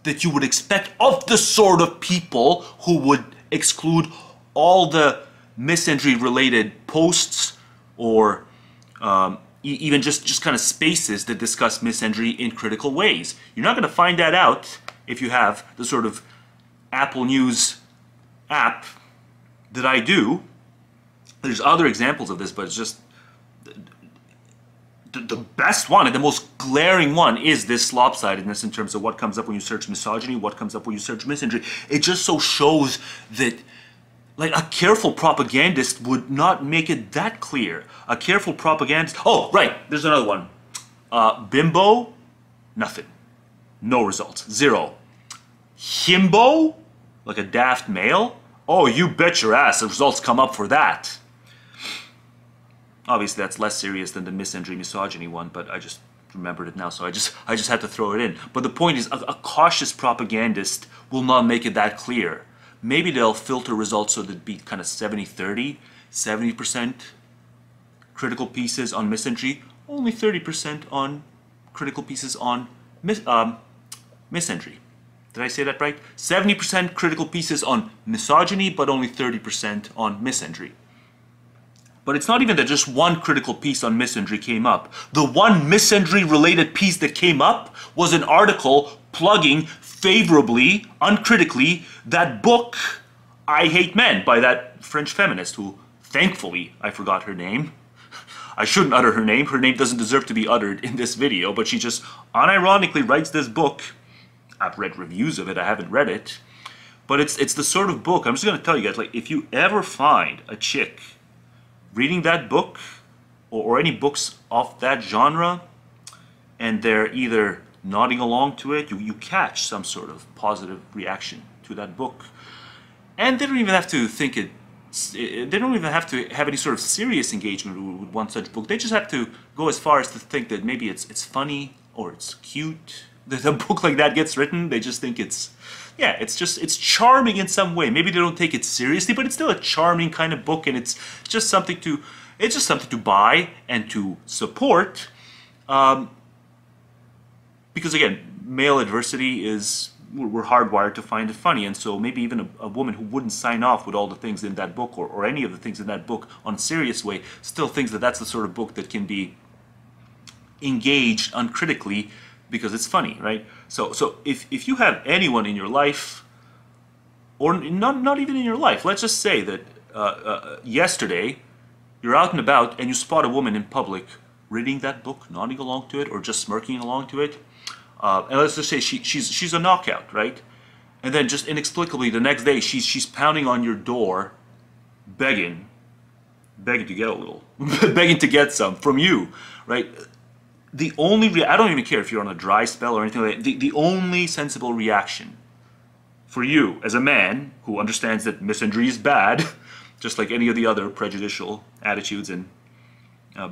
that you would expect of the sort of people who would exclude all the misandry-related posts or even just kind of spaces that discuss misandry in critical ways. You're not going to find that out if you have the sort of Apple News app that I do. There's other examples of this, but it's just the best one and the most glaring one is this lopsidedness in terms of what comes up when you search misogyny, what comes up when you search misandry. It just so shows that, like, a careful propagandist would not make it that clear. A careful propagandist... Oh, right, there's another one. Bimbo, nothing. No result. Zero. Himbo, like a daft male. Oh, you bet your ass the results come up for that. Obviously, that's less serious than the misandry misogyny one, but I just remembered it now, so I just had to throw it in. But the point is, a cautious propagandist will not make it that clear. Maybe they'll filter results so they'd be kind of 70-30, 70% critical pieces on misandry, only 30% on critical pieces on misandry. Did I say that right? 70% critical pieces on misogyny, but only 30% on misandry. But it's not even that just one critical piece on misandry came up. The one misandry-related piece that came up was an article plugging favorably, uncritically, that book, I Hate Men, by that French feminist who, thankfully, I forgot her name. I shouldn't utter her name. Her name doesn't deserve to be uttered in this video, but she just unironically writes this book. I've read reviews of it. I haven't read it. But it's the sort of book, I'm just going to tell you guys, like, if you ever find a chick reading that book, or any books off that genre, and they're either nodding along to it, you catch some sort of positive reaction to that book. And they don't even have to think it, they don't even have to have any sort of serious engagement with one such book. They just have to go as far as to think that maybe it's funny, or it's cute. That a book like that gets written, they just think it's, yeah, it's charming in some way. Maybe they don't take it seriously, but it's still a charming kind of book, and it's just something to buy and to support. Because again, male adversity is, we're hardwired to find it funny, and so maybe even a woman who wouldn't sign off with all the things in that book, or any of the things in that book on a serious way, still thinks that that's the sort of book that can be engaged uncritically, because it's funny, right? So if you have anyone in your life, or not even in your life, let's just say that yesterday you're out and about and you spot a woman in public reading that book, nodding along to it, or just smirking along to it, and let's just say she's a knockout, right? And then just inexplicably the next day she's pounding on your door, begging to get a little, begging to get some from you, right? The only, I don't even care if you're on a dry spell or anything like that, the only sensible reaction for you as a man who understands that misandry is bad, just like any of the other prejudicial attitudes and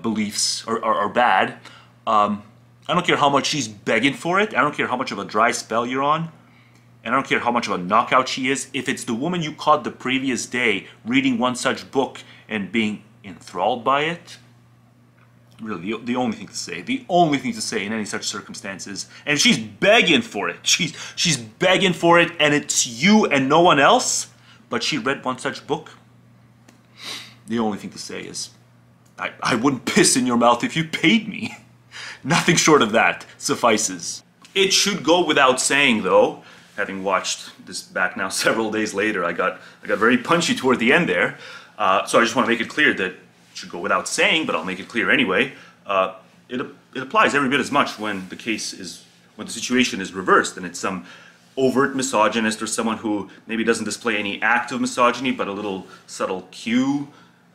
beliefs are bad, I don't care how much she's begging for it, I don't care how much of a dry spell you're on, and I don't care how much of a knockout she is, if it's the woman you caught the previous day reading one such book and being enthralled by it, really, the only thing to say, the only thing to say in any such circumstances, and she's begging for it, she's begging for it, and it's you and no one else, but she read one such book, the only thing to say is, I wouldn't piss in your mouth if you paid me. Nothing short of that suffices. It should go without saying, though, having watched this back now several days later, I got very punchy toward the end there, so I just want to make it clear that should go without saying, but I'll make it clear anyway. It applies every bit as much when the case is, when the situation is reversed, and it's some overt misogynist or someone who maybe doesn't display any act of misogyny, but a little subtle cue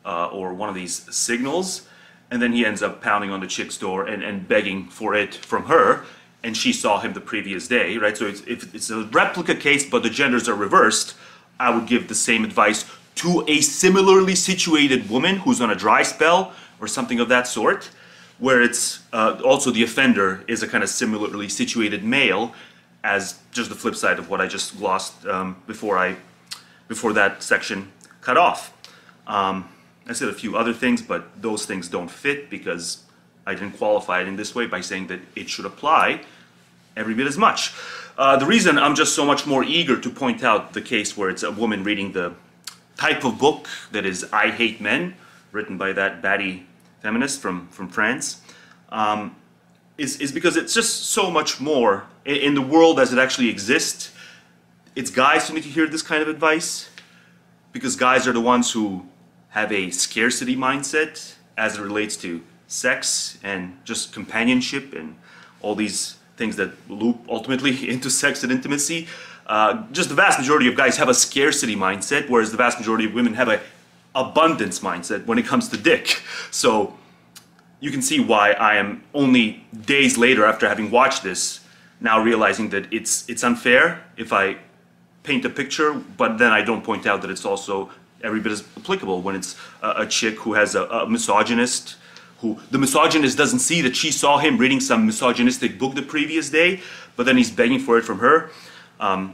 or one of these signals, and then he ends up pounding on the chick's door and begging for it from her, and she saw him the previous day, right? So it's a replica case, but the genders are reversed. I would give the same advice to a similarly situated woman who's on a dry spell or something of that sort, where it's also the offender is a kind of similarly situated male, as just the flip side of what I just glossed before that section cut off. I said a few other things, but those things don't fit because I didn't qualify it in this way by saying that it should apply every bit as much. The reason I'm just so much more eager to point out the case where it's a woman reading the type of book that is I Hate Men, written by that baddie feminist from France, is because it's just so much more, in the world as it actually exists, it's guys who need to hear this kind of advice, because guys are the ones who have a scarcity mindset as it relates to sex and just companionship and all these things that loop ultimately into sex and intimacy. Just the vast majority of guys have a scarcity mindset, whereas the vast majority of women have an abundance mindset when it comes to dick. So you can see why I am only days later after having watched this now realizing that it's unfair if I paint a picture, but then I don't point out that it's also every bit as applicable when it's a chick who has a misogynist, who the misogynist doesn't see that she saw him reading some misogynistic book the previous day, but then he's begging for it from her.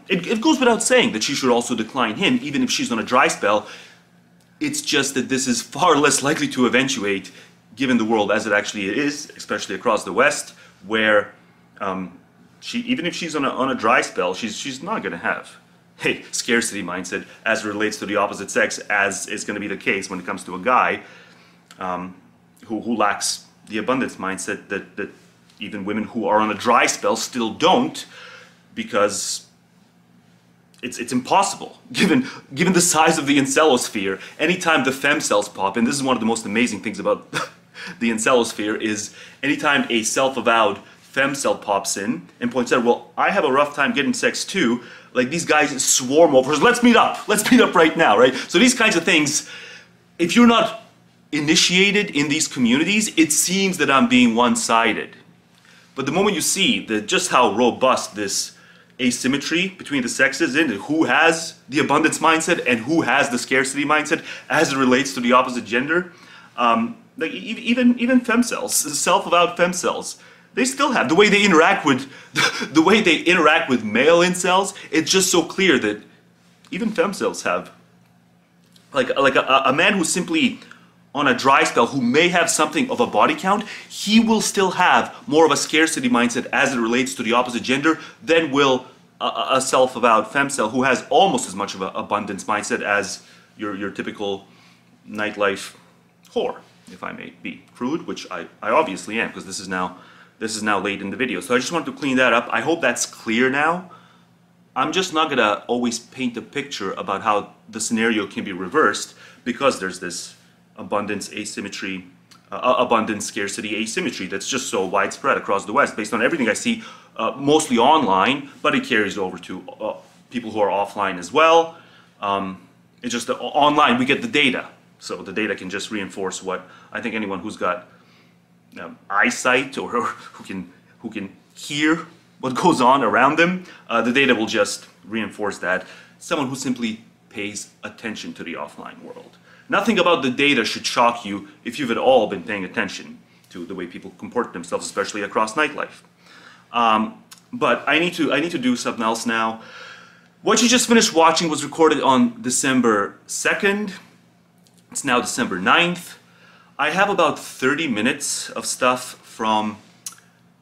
It goes without saying that she should also decline him, even if she's on a dry spell. It's just that this is far less likely to eventuate given the world as it actually is, especially across the West, where she, even if she's on a dry spell, she's not going to have a scarcity mindset as relates to the opposite sex, as is going to be the case when it comes to a guy who lacks the abundance mindset that even women who are on a dry spell still don't, because it's impossible given the size of the incelosphere. Anytime the fem cells pop, and this is one of the most amazing things about the incelosphere, is anytime a self-avowed fem cell pops in and points out, well, I have a rough time getting sex too, like these guys swarm over us, let's meet up right now, right? So these kinds of things, if you're not initiated in these communities, it seems that I'm being one-sided. But the moment you see that just how robust this asymmetry between the sexes in who has the abundance mindset and who has the scarcity mindset as it relates to the opposite gender, like even fem cells, self-avowed fem cells, they still have the way they interact with male incels. It's just so clear that even fem cells have like a man who's simply on a dry spell, who may have something of a body count, he will still have more of a scarcity mindset as it relates to the opposite gender than will a self-avowed fem cell who has almost as much of an abundance mindset as your typical nightlife whore, if I may be crude, which I obviously am, because this is now late in the video. So I just wanted to clean that up. I hope that's clear now. I'm just not gonna always paint a picture about how the scenario can be reversed, because there's this abundance asymmetry, abundance scarcity asymmetry that's just so widespread across the West based on everything I see, mostly online, but it carries over to people who are offline as well. It's just that online we get the data, so the data can just reinforce what I think anyone who's got eyesight or who can hear what goes on around them, the data will just reinforce that. Someone who simply pays attention to the offline world. Nothing about the data should shock you if you've at all been paying attention to the way people comport themselves, especially across nightlife. But I need to do something else now. What you just finished watching was recorded on December 2nd. It's now December 9th. I have about 30 minutes of stuff from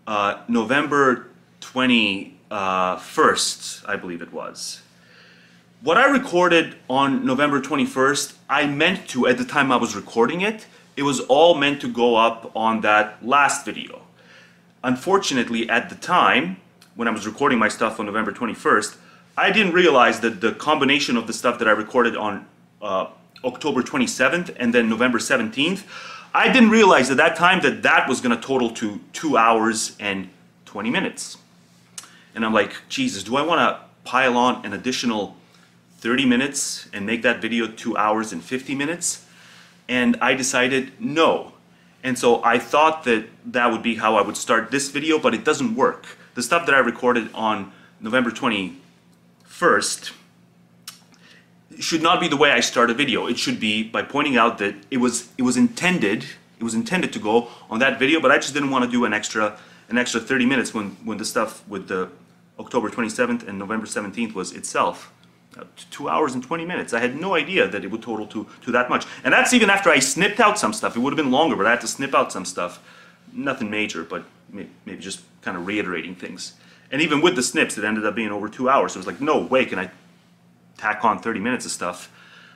November 21st, I believe it was. What I recorded on November 21st, I meant to, at the time I was recording it, it was all meant to go up on that last video. Unfortunately, at the time, when I was recording my stuff on November 21st, I didn't realize that the combination of the stuff that I recorded on October 27th and then November 17th, I didn't realize at that time that that was going to total to 2 hours and 20 minutes. And I'm like, Jesus, do I want to pile on an additional 30 minutes and make that video 2 hours and 50 minutes? And I decided no. And so I thought that that would be how I would start this video, but it doesn't work. The stuff that I recorded on November 21st should not be the way I start a video. It should be by pointing out that it was intended to go on that video, but I just didn't want to do an extra 30 minutes when the stuff with the October 27th and November 17th was itself 2 hours and 20 minutes. I had no idea that it would total to that much. And that's even after I snipped out some stuff. It would have been longer, but I had to snip out some stuff. Nothing major, but maybe just kind of reiterating things. And even with the snips, it ended up being over 2 hours. So it was like, no way can I tack on 30 minutes of stuff.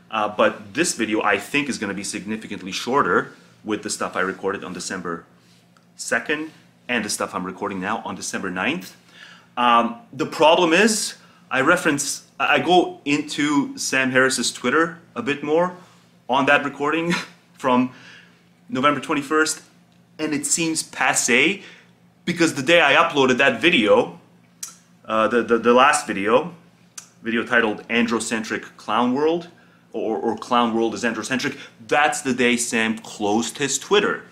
But this video, I think, is going to be significantly shorter with the stuff I recorded on December 2nd and the stuff I'm recording now on December 9th. The problem is, I go into Sam Harris's Twitter a bit more on that recording from November 21st, and it seems passé, because the day I uploaded that video, the last video titled Androcentric Clown World, or Clown World is Androcentric, that's the day Sam closed his Twitter.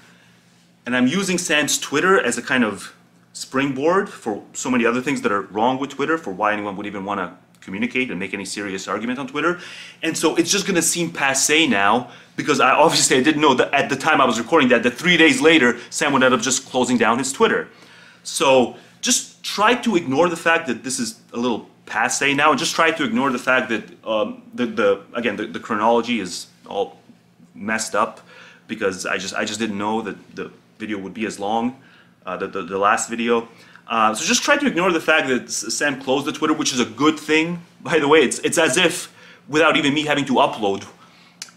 And I'm using Sam's Twitter as a kind of springboard for so many other things that are wrong with Twitter, for why anyone would even want to communicate and make any serious argument on Twitter. And so it's just going to seem passé now, because I didn't know that at the time I was recording that 3 days later Sam would end up just closing down his Twitter. So just try to ignore the fact that this is a little passé now, and just try to ignore the fact that the chronology is all messed up, because I just didn't know that the video would be as long, the last video. So just try to ignore the fact that Sam closed the Twitter, which is a good thing. By the way, it's as if, without even me having to upload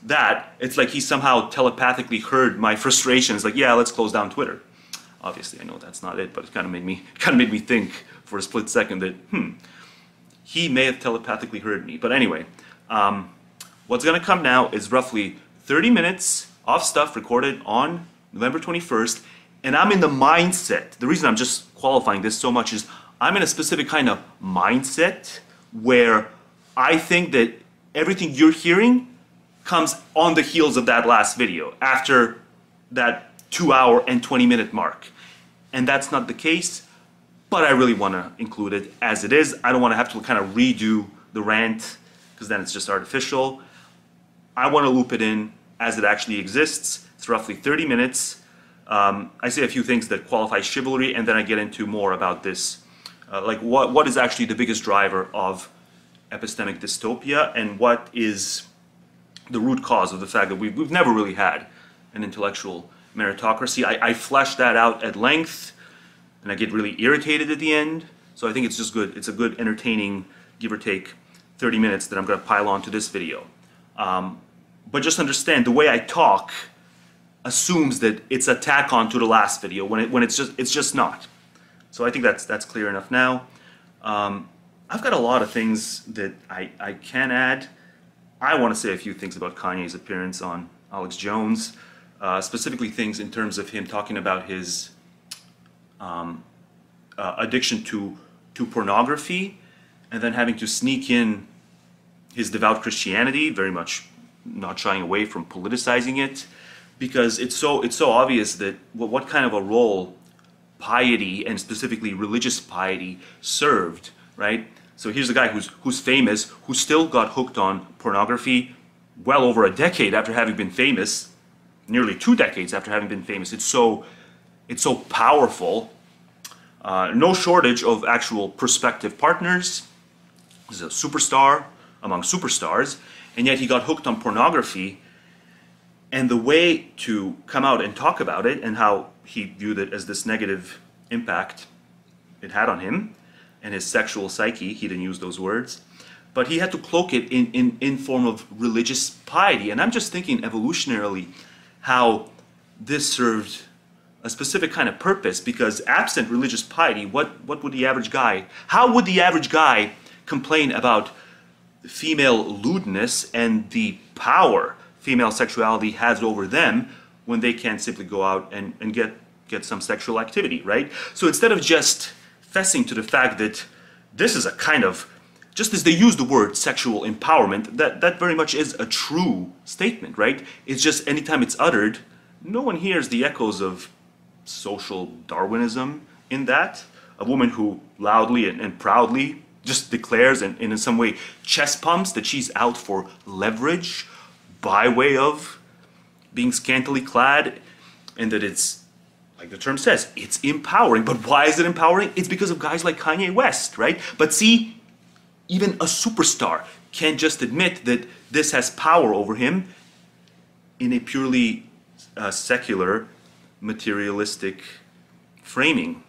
that, it's like he somehow telepathically heard my frustration. It's like, yeah, let's close down Twitter. Obviously, I know that's not it, but it kind of made me think for a split second that, he may have telepathically heard me. But anyway, what's going to come now is roughly 30 minutes of stuff recorded on November 21st. And I'm in the mindset, the reason I'm just qualifying this so much is I'm in a specific kind of mindset where I think that everything you're hearing comes on the heels of that last video, after that 2-hour and 20-minute mark. And that's not the case, but I really want to include it as it is. I don't want to have to kind of redo the rant, because then it's just artificial. I want to loop it in as it actually exists. It's roughly 30 minutes. I say a few things that qualify chivalry, and then I get into more about this, like what is actually the biggest driver of epistemic dystopia, and what is the root cause of the fact that we've never really had an intellectual meritocracy. I flesh that out at length, and I get really irritated at the end. So I think it's just good. It's a good, entertaining, give or take, 30 minutes that I'm going to pile on to this video. But just understand, the way I talk assumes that it's a tack on to the last video, when it's just not. So I think that's clear enough now. I've got a lot of things that I can add. I want to say a few things about Kanye's appearance on Alex Jones, specifically things in terms of him talking about his addiction to pornography, and then having to sneak in his devout Christianity, very much not shying away from politicizing it, because it's so obvious that what kind of a role piety, and specifically religious piety, served, right? So here's a guy who's famous, who still got hooked on pornography well over a decade after having been famous, nearly 2 decades after having been famous. It's so powerful. No shortage of actual prospective partners. He's a superstar among superstars, and yet he got hooked on pornography. And the way to come out and talk about it, and how he viewed it as this negative impact it had on him and his sexual psyche — he didn't use those words, but he had to cloak it in form of religious piety. And I'm just thinking evolutionarily how this served a specific kind of purpose, because absent religious piety, what would the average guy — how would the average guy complain about female lewdness and the power female sexuality has over them, when they can simply go out and get some sexual activity, right? So instead of just fessing to the fact that this is a kind of, just as they use the word sexual empowerment, that very much is a true statement, right? It's just anytime it's uttered, no one hears the echoes of social Darwinism in that. A woman who loudly and proudly just declares, and in some way chest pumps, that she's out for leverage, by way of being scantily clad, and that it's, like the term says, it's empowering. But why is it empowering? It's because of guys like Kanye West, right? But see, even a superstar can't just admit that this has power over him in a purely secular, materialistic framing.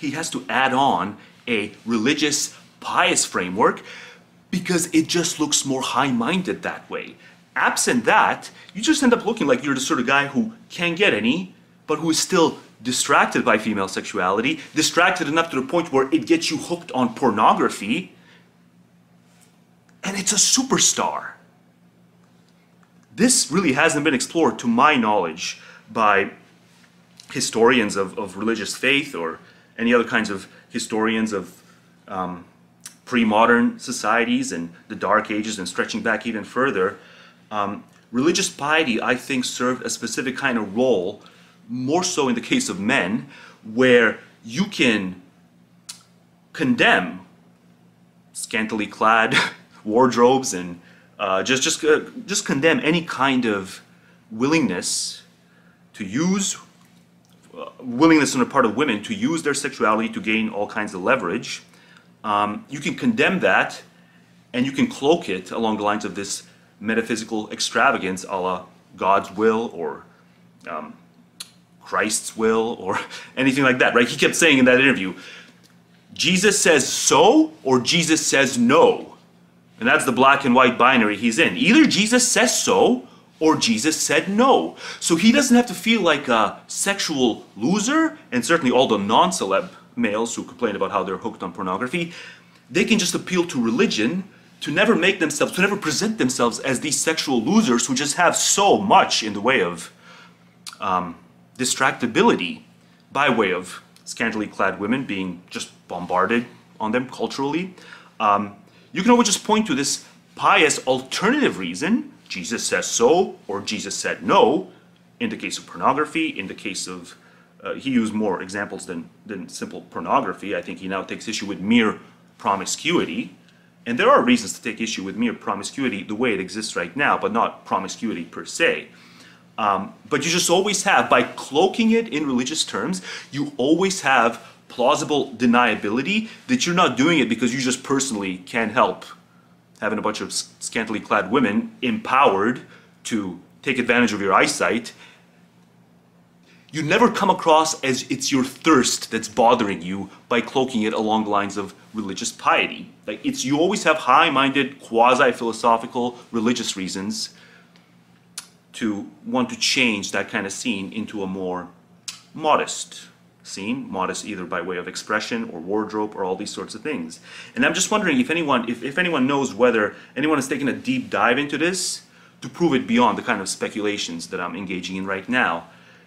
He has to add on a religious, pious framework, because it just looks more high-minded that way. Absent that, you just end up looking like you're the sort of guy who can't get any, but who is still distracted by female sexuality, distracted enough to the point where it gets you hooked on pornography, and it's a superstar. This really hasn't been explored, to my knowledge, by historians of religious faith, or any other kinds of historians of pre-modern societies and the Dark Ages, and stretching back even further. Religious piety, I think, served a specific kind of role more so in the case of men, where you can condemn scantily clad wardrobes and just condemn any kind of willingness to use, willingness on the part of women to use their sexuality to gain all kinds of leverage. You can condemn that, and you can cloak it along the lines of this metaphysical extravagance a la God's will or Christ's will or anything like that, right? He kept saying in that interview, Jesus says so or Jesus says no. And that's the black and white binary he's in. Either Jesus says so or Jesus said no. So he doesn't have to feel like a sexual loser, and certainly all the non-celeb males who complain about how they're hooked on pornography, they can just appeal to religion to never make themselves, to never present themselves as these sexual losers who just have so much in the way of distractibility by way of scantily clad women being just bombarded on them culturally. You can always just point to this pious alternative reason, Jesus says so or Jesus said no, in the case of pornography, in the case of, he used more examples than simple pornography. I think he now takes issue with mere promiscuity. And there are reasons to take issue with mere promiscuity the way it exists right now, but not promiscuity per se. But you just always have, by cloaking it in religious terms, you always have plausible deniability that you're not doing it because you just personally can't help having a bunch of scantily clad women empowered to take advantage of your eyesight. You never come across as it's your thirst that's bothering you by cloaking it along the lines of religious piety. Like, it's, you always have high-minded, quasi-philosophical religious reasons to want to change that kind of scene into a more modest scene, modest either by way of expression or wardrobe or all these sorts of things. And I'm just wondering if anyone, if anyone knows whether anyone has taken a deep dive into this to prove it beyond the kind of speculations that I'm engaging in right now.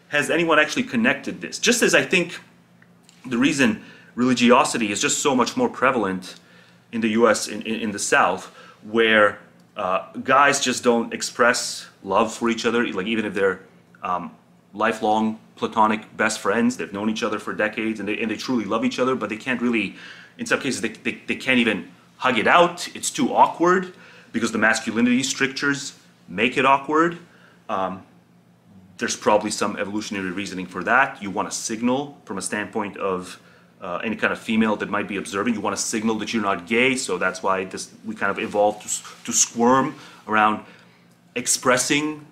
Has anyone actually connected this? Just as I think the reason religiosity is just so much more prevalent in the US, in the South, where guys just don't express love for each other, like even if they're lifelong platonic best friends, they've known each other for decades and they truly love each other, but they can't really, in some cases, they can't even hug it out. It's too awkward because the masculinity strictures make it awkward. There's probably some evolutionary reasoning for that. You want to signal from a standpoint of any kind of female that might be observing. You want to signal that you're not gay, so that's why this, we kind of evolved to squirm around expressing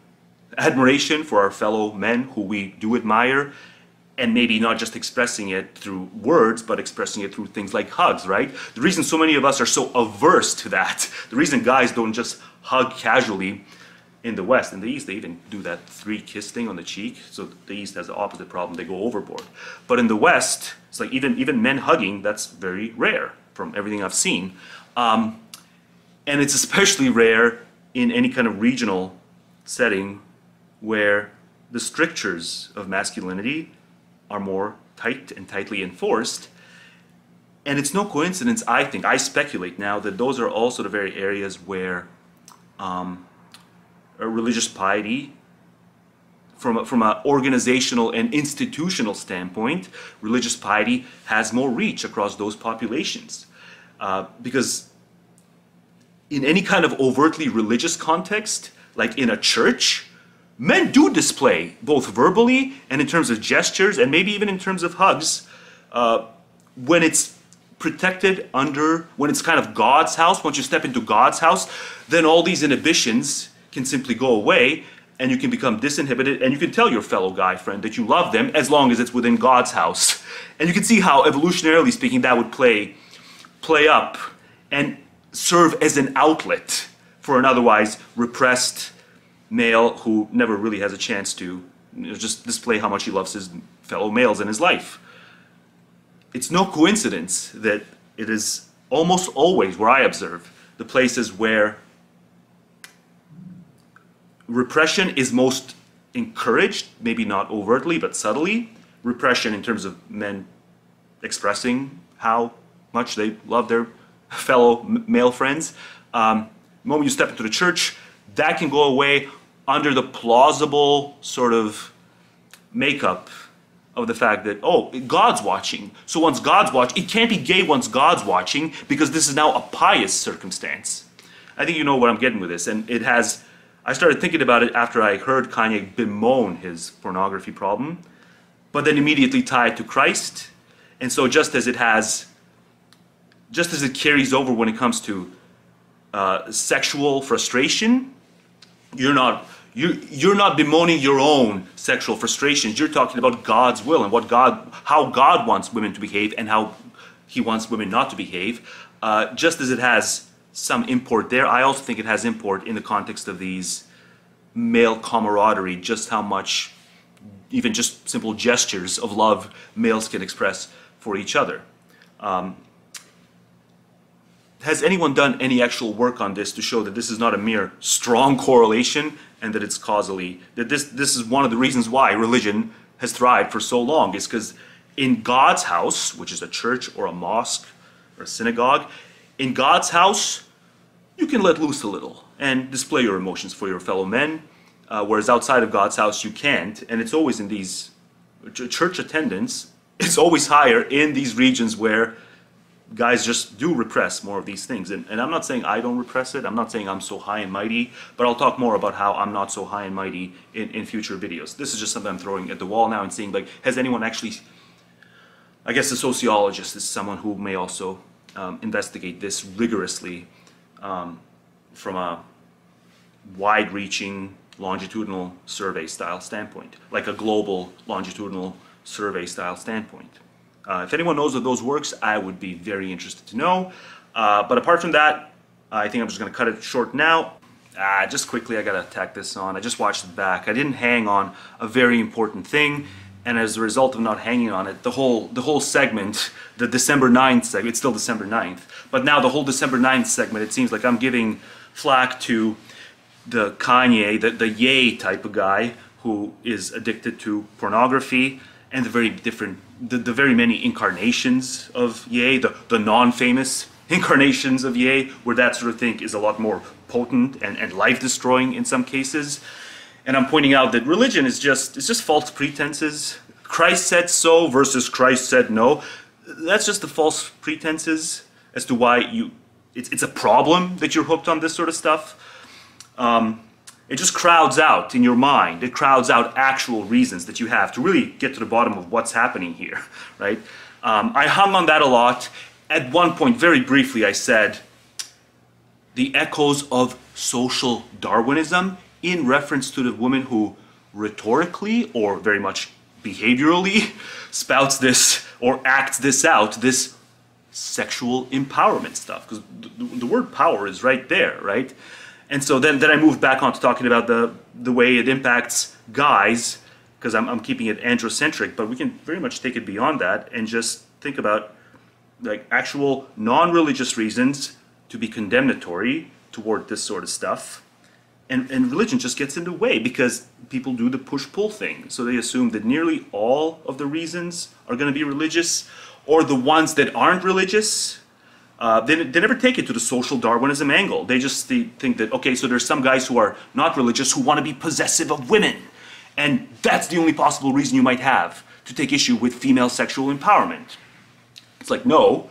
admiration for our fellow men who we do admire, and maybe not just expressing it through words, but expressing it through things like hugs, right? The reason so many of us are so averse to that, the reason guys don't just hug casually in the West, in the East, they even do that three-kiss thing on the cheek. So the East has the opposite problem. They go overboard. But in the West, it's like even men hugging, that's very rare from everything I've seen. And it's especially rare in any kind of regional setting where the strictures of masculinity are more tight and tightly enforced. And it's no coincidence, I think, I speculate now, that those are also the very areas where religious piety, from an organizational and institutional standpoint, religious piety has more reach across those populations. Because in any kind of overtly religious context, like in a church, men do display, both verbally and in terms of gestures, and maybe even in terms of hugs, when it's protected under, when it's kind of God's house, once you step into God's house, then all these inhibitions can simply go away, and you can become disinhibited, and you can tell your fellow guy friend that you love them as long as it's within God's house. And you can see how, evolutionarily speaking, that would play up and serve as an outlet for an otherwise repressed male who never really has a chance to just display how much he loves his fellow males in his life. It's no coincidence that it is almost always, where I observe, the places where repression is most encouraged, maybe not overtly, but subtly. Repression in terms of men expressing how much they love their fellow male friends. The moment you step into the church, that can go away under the plausible sort of makeup of the fact that, oh, God's watching. So once God's watching, it can't be gay once God's watching, because this is now a pious circumstance. I think you know what I'm getting with this. And it has, I started thinking about it after I heard Kanye bemoan his pornography problem, but then immediately tied to Christ. And so just as it has, just as it carries over when it comes to sexual frustration, you're not bemoaning your own sexual frustrations. You're talking about God's will and what God, how God wants women to behave and how he wants women not to behave. Just as it has some import there, I also think it has import in the context of these male camaraderie, just how much even just simple gestures of love males can express for each other. Has anyone done any actual work on this to show that this is not a mere strong correlation and that it's causally, that this is one of the reasons why religion has thrived for so long, is because in God's house, which is a church or a mosque or a synagogue, in God's house, you can let loose a little and display your emotions for your fellow men, whereas outside of God's house, you can't. And it's always in these, church attendance, it's always higher in these regions where guys just do repress more of these things. And I'm not saying I don't repress it, I'm not saying I'm so high and mighty, but I'll talk more about how I'm not so high and mighty in future videos. This is just something I'm throwing at the wall now and seeing, like, has anyone actually, I guess a sociologist is someone who may also investigate this rigorously from a wide-reaching longitudinal survey style standpoint, like a global longitudinal survey style standpoint. If anyone knows of those works, I would be very interested to know. But apart from that, I think I'm just going to cut it short now. Just quickly, I got to tack this on. I just watched it back. I didn't hang on a very important thing. And as a result of not hanging on it, the whole segment, the December 9th segment, it's still December 9th. But now the whole December 9th segment, it seems like I'm giving flack to the Kanye, the yay type of guy who is addicted to pornography, and the very different, the very many incarnations of yay, the non-famous incarnations of yay, where that sort of thing is a lot more potent and life-destroying in some cases. And I'm pointing out that religion is just, it's just false pretenses. Christ said so versus Christ said no. That's just the false pretenses as to why you, it's a problem that you're hooked on this sort of stuff. It just crowds out in your mind, it crowds out actual reasons that you have to really get to the bottom of what's happening here, right? I hung on that a lot. At one point, very briefly, I said, the echoes of social Darwinism in reference to the woman who rhetorically or very much behaviorally spouts this or acts this out, this sexual empowerment stuff, because the word power is right there, right? And so then I moved back on to talking about the way it impacts guys, because I'm keeping it androcentric, but we can very much take it beyond that and just think about like actual non-religious reasons to be condemnatory toward this sort of stuff. And religion just gets in the way because people do the push-pull thing. So they assume that nearly all of the reasons are going to be religious, or the ones that aren't religious, they never take it to the social Darwinism angle. They just think that, okay, so there's some guys who are not religious who want to be possessive of women. And that's the only possible reason you might have to take issue with female sexual empowerment. It's like, no,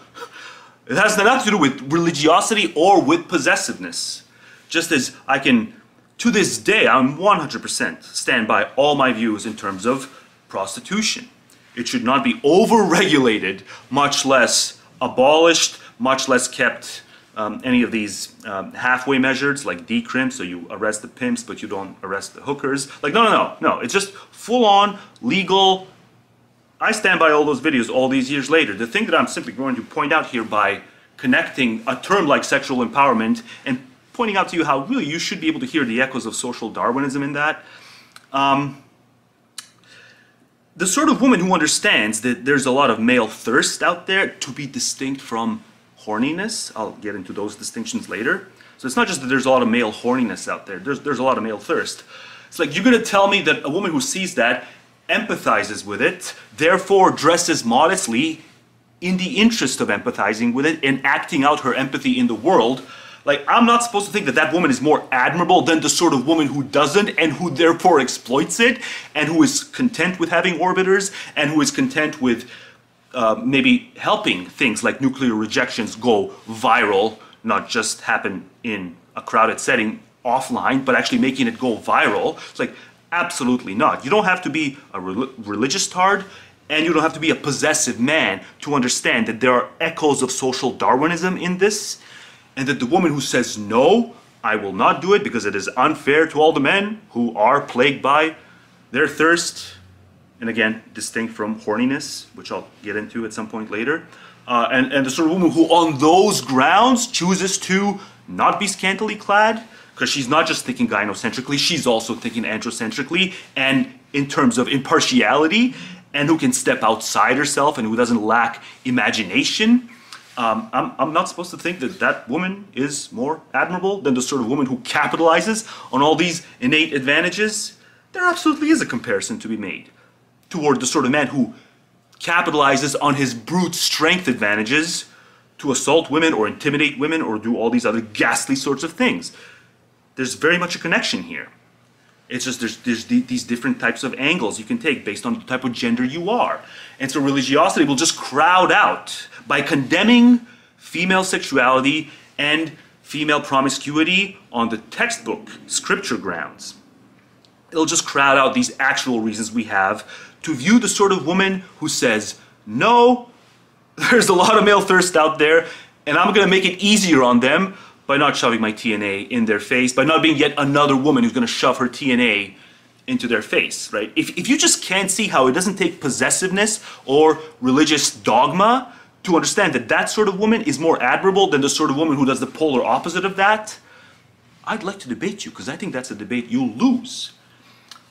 it has nothing to do with religiosity or with possessiveness. Just as I can, to this day, I'm 100% stand by all my views in terms of prostitution. It should not be over-regulated, much less abolished, much less kept any of these halfway measures like decrim, so you arrest the pimps but you don't arrest the hookers. Like, no, it's just full-on legal. I stand by all those videos all these years later. The thing that I'm simply going to point out here by connecting a term like sexual empowerment and pointing out to you how really you should be able to hear the echoes of social Darwinism in that. The sort of woman who understands that there's a lot of male thirst out there to be distinct from horniness. I'll get into those distinctions later. So it's not just that there's a lot of male horniness out there. There's a lot of male thirst. It's like, you're going to tell me that a woman who sees that empathizes with it, therefore dresses modestly in the interest of empathizing with it and acting out her empathy in the world. Like, I'm not supposed to think that that woman is more admirable than the sort of woman who doesn't and who therefore exploits it and who is content with having orbiters and who is content with maybe helping things like nuclear rejections go viral, not just happen in a crowded setting offline, but actually making it go viral. It's like, absolutely not. You don't have to be a religious tard, and you don't have to be a possessive man to understand that there are echoes of social Darwinism in this, and that the woman who says, no, I will not do it because it is unfair to all the men who are plagued by their thirst, and again, distinct from horniness, which I'll get into at some point later, and the sort of woman who on those grounds chooses to not be scantily clad, because she's not just thinking gynocentrically, she's also thinking androcentrically, and in terms of impartiality, and who can step outside herself and who doesn't lack imagination. I'm not supposed to think that that woman is more admirable than the sort of woman who capitalizes on all these innate advantages. There absolutely is a comparison to be made toward the sort of man who capitalizes on his brute strength advantages to assault women or intimidate women or do all these other ghastly sorts of things. There's very much a connection here. It's just there's these different types of angles you can take based on the type of gender you are. And so religiosity will just crowd out by condemning female sexuality and female promiscuity on the textbook scripture grounds. It'll just crowd out these actual reasons we have to view the sort of woman who says, no, there's a lot of male thirst out there, and I'm gonna make it easier on them by not shoving my TNA in their face, by not being yet another woman who's gonna shove her TNA into their face, right? If you just can't see how it doesn't take possessiveness or religious dogma to understand that that sort of woman is more admirable than the sort of woman who does the polar opposite of that, I'd like to debate you, because I think that's a debate you'll lose.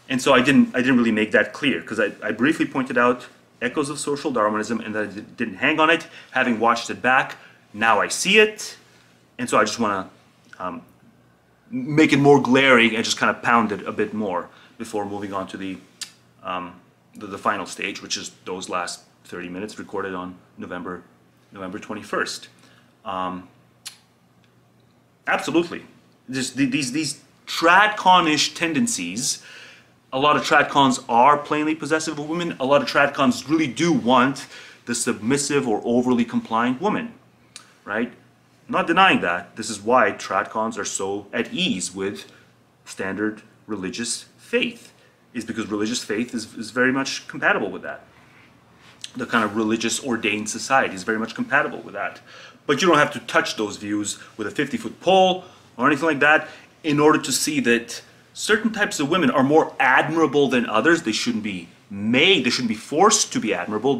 And so I didn't really make that clear, because I briefly pointed out echoes of social Darwinism and that I didn't hang on it. Having watched it back, now I see it. And so I just want to make it more glaring and just kind of pound it a bit more before moving on to the final stage, which is those last 30 minutes recorded on November 21st. Absolutely, these tradcon-ish tendencies. A lot of tradcons are plainly possessive of women. A lot of tradcons really do want the submissive or overly compliant woman, right? Not denying that. This is why tradcons are so at ease with standard religious faith, is because religious faith is very much compatible with that. The kind of religious ordained society is very much compatible with that. But you don't have to touch those views with a 50-foot pole or anything like that in order to see that certain types of women are more admirable than others. They shouldn't be made, they shouldn't be forced to be admirable.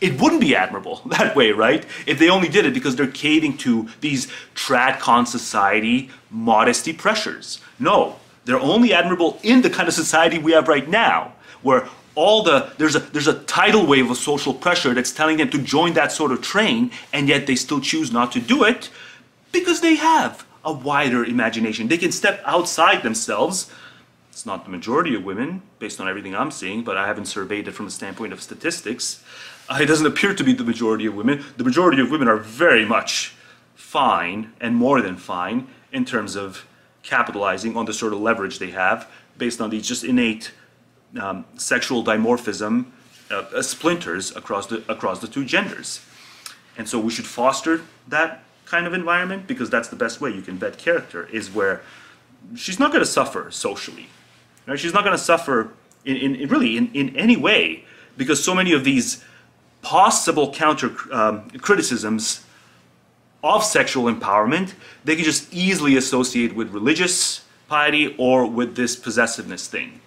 It wouldn't be admirable that way, right? If they only did it because they're caving to these tradcon society modesty pressures. No, they're only admirable in the kind of society we have right now, where there's a tidal wave of social pressure that's telling them to join that sort of train, and yet they still choose not to do it because they have a wider imagination. They can step outside themselves. It's not the majority of women, based on everything I'm seeing, but I haven't surveyed it from the standpoint of statistics. It doesn't appear to be the majority of women. The majority of women are very much fine, and more than fine, in terms of capitalizing on the sort of leverage they have, based on these just innate sexual dimorphism splinters across the two genders. And so we should foster that kind of environment, because that's the best way you can vet character, is where she's not going to suffer socially. Right? She's not going to suffer in any way, because so many of these possible counter criticisms of sexual empowerment, they can just easily associate with religious piety or with this possessiveness thing.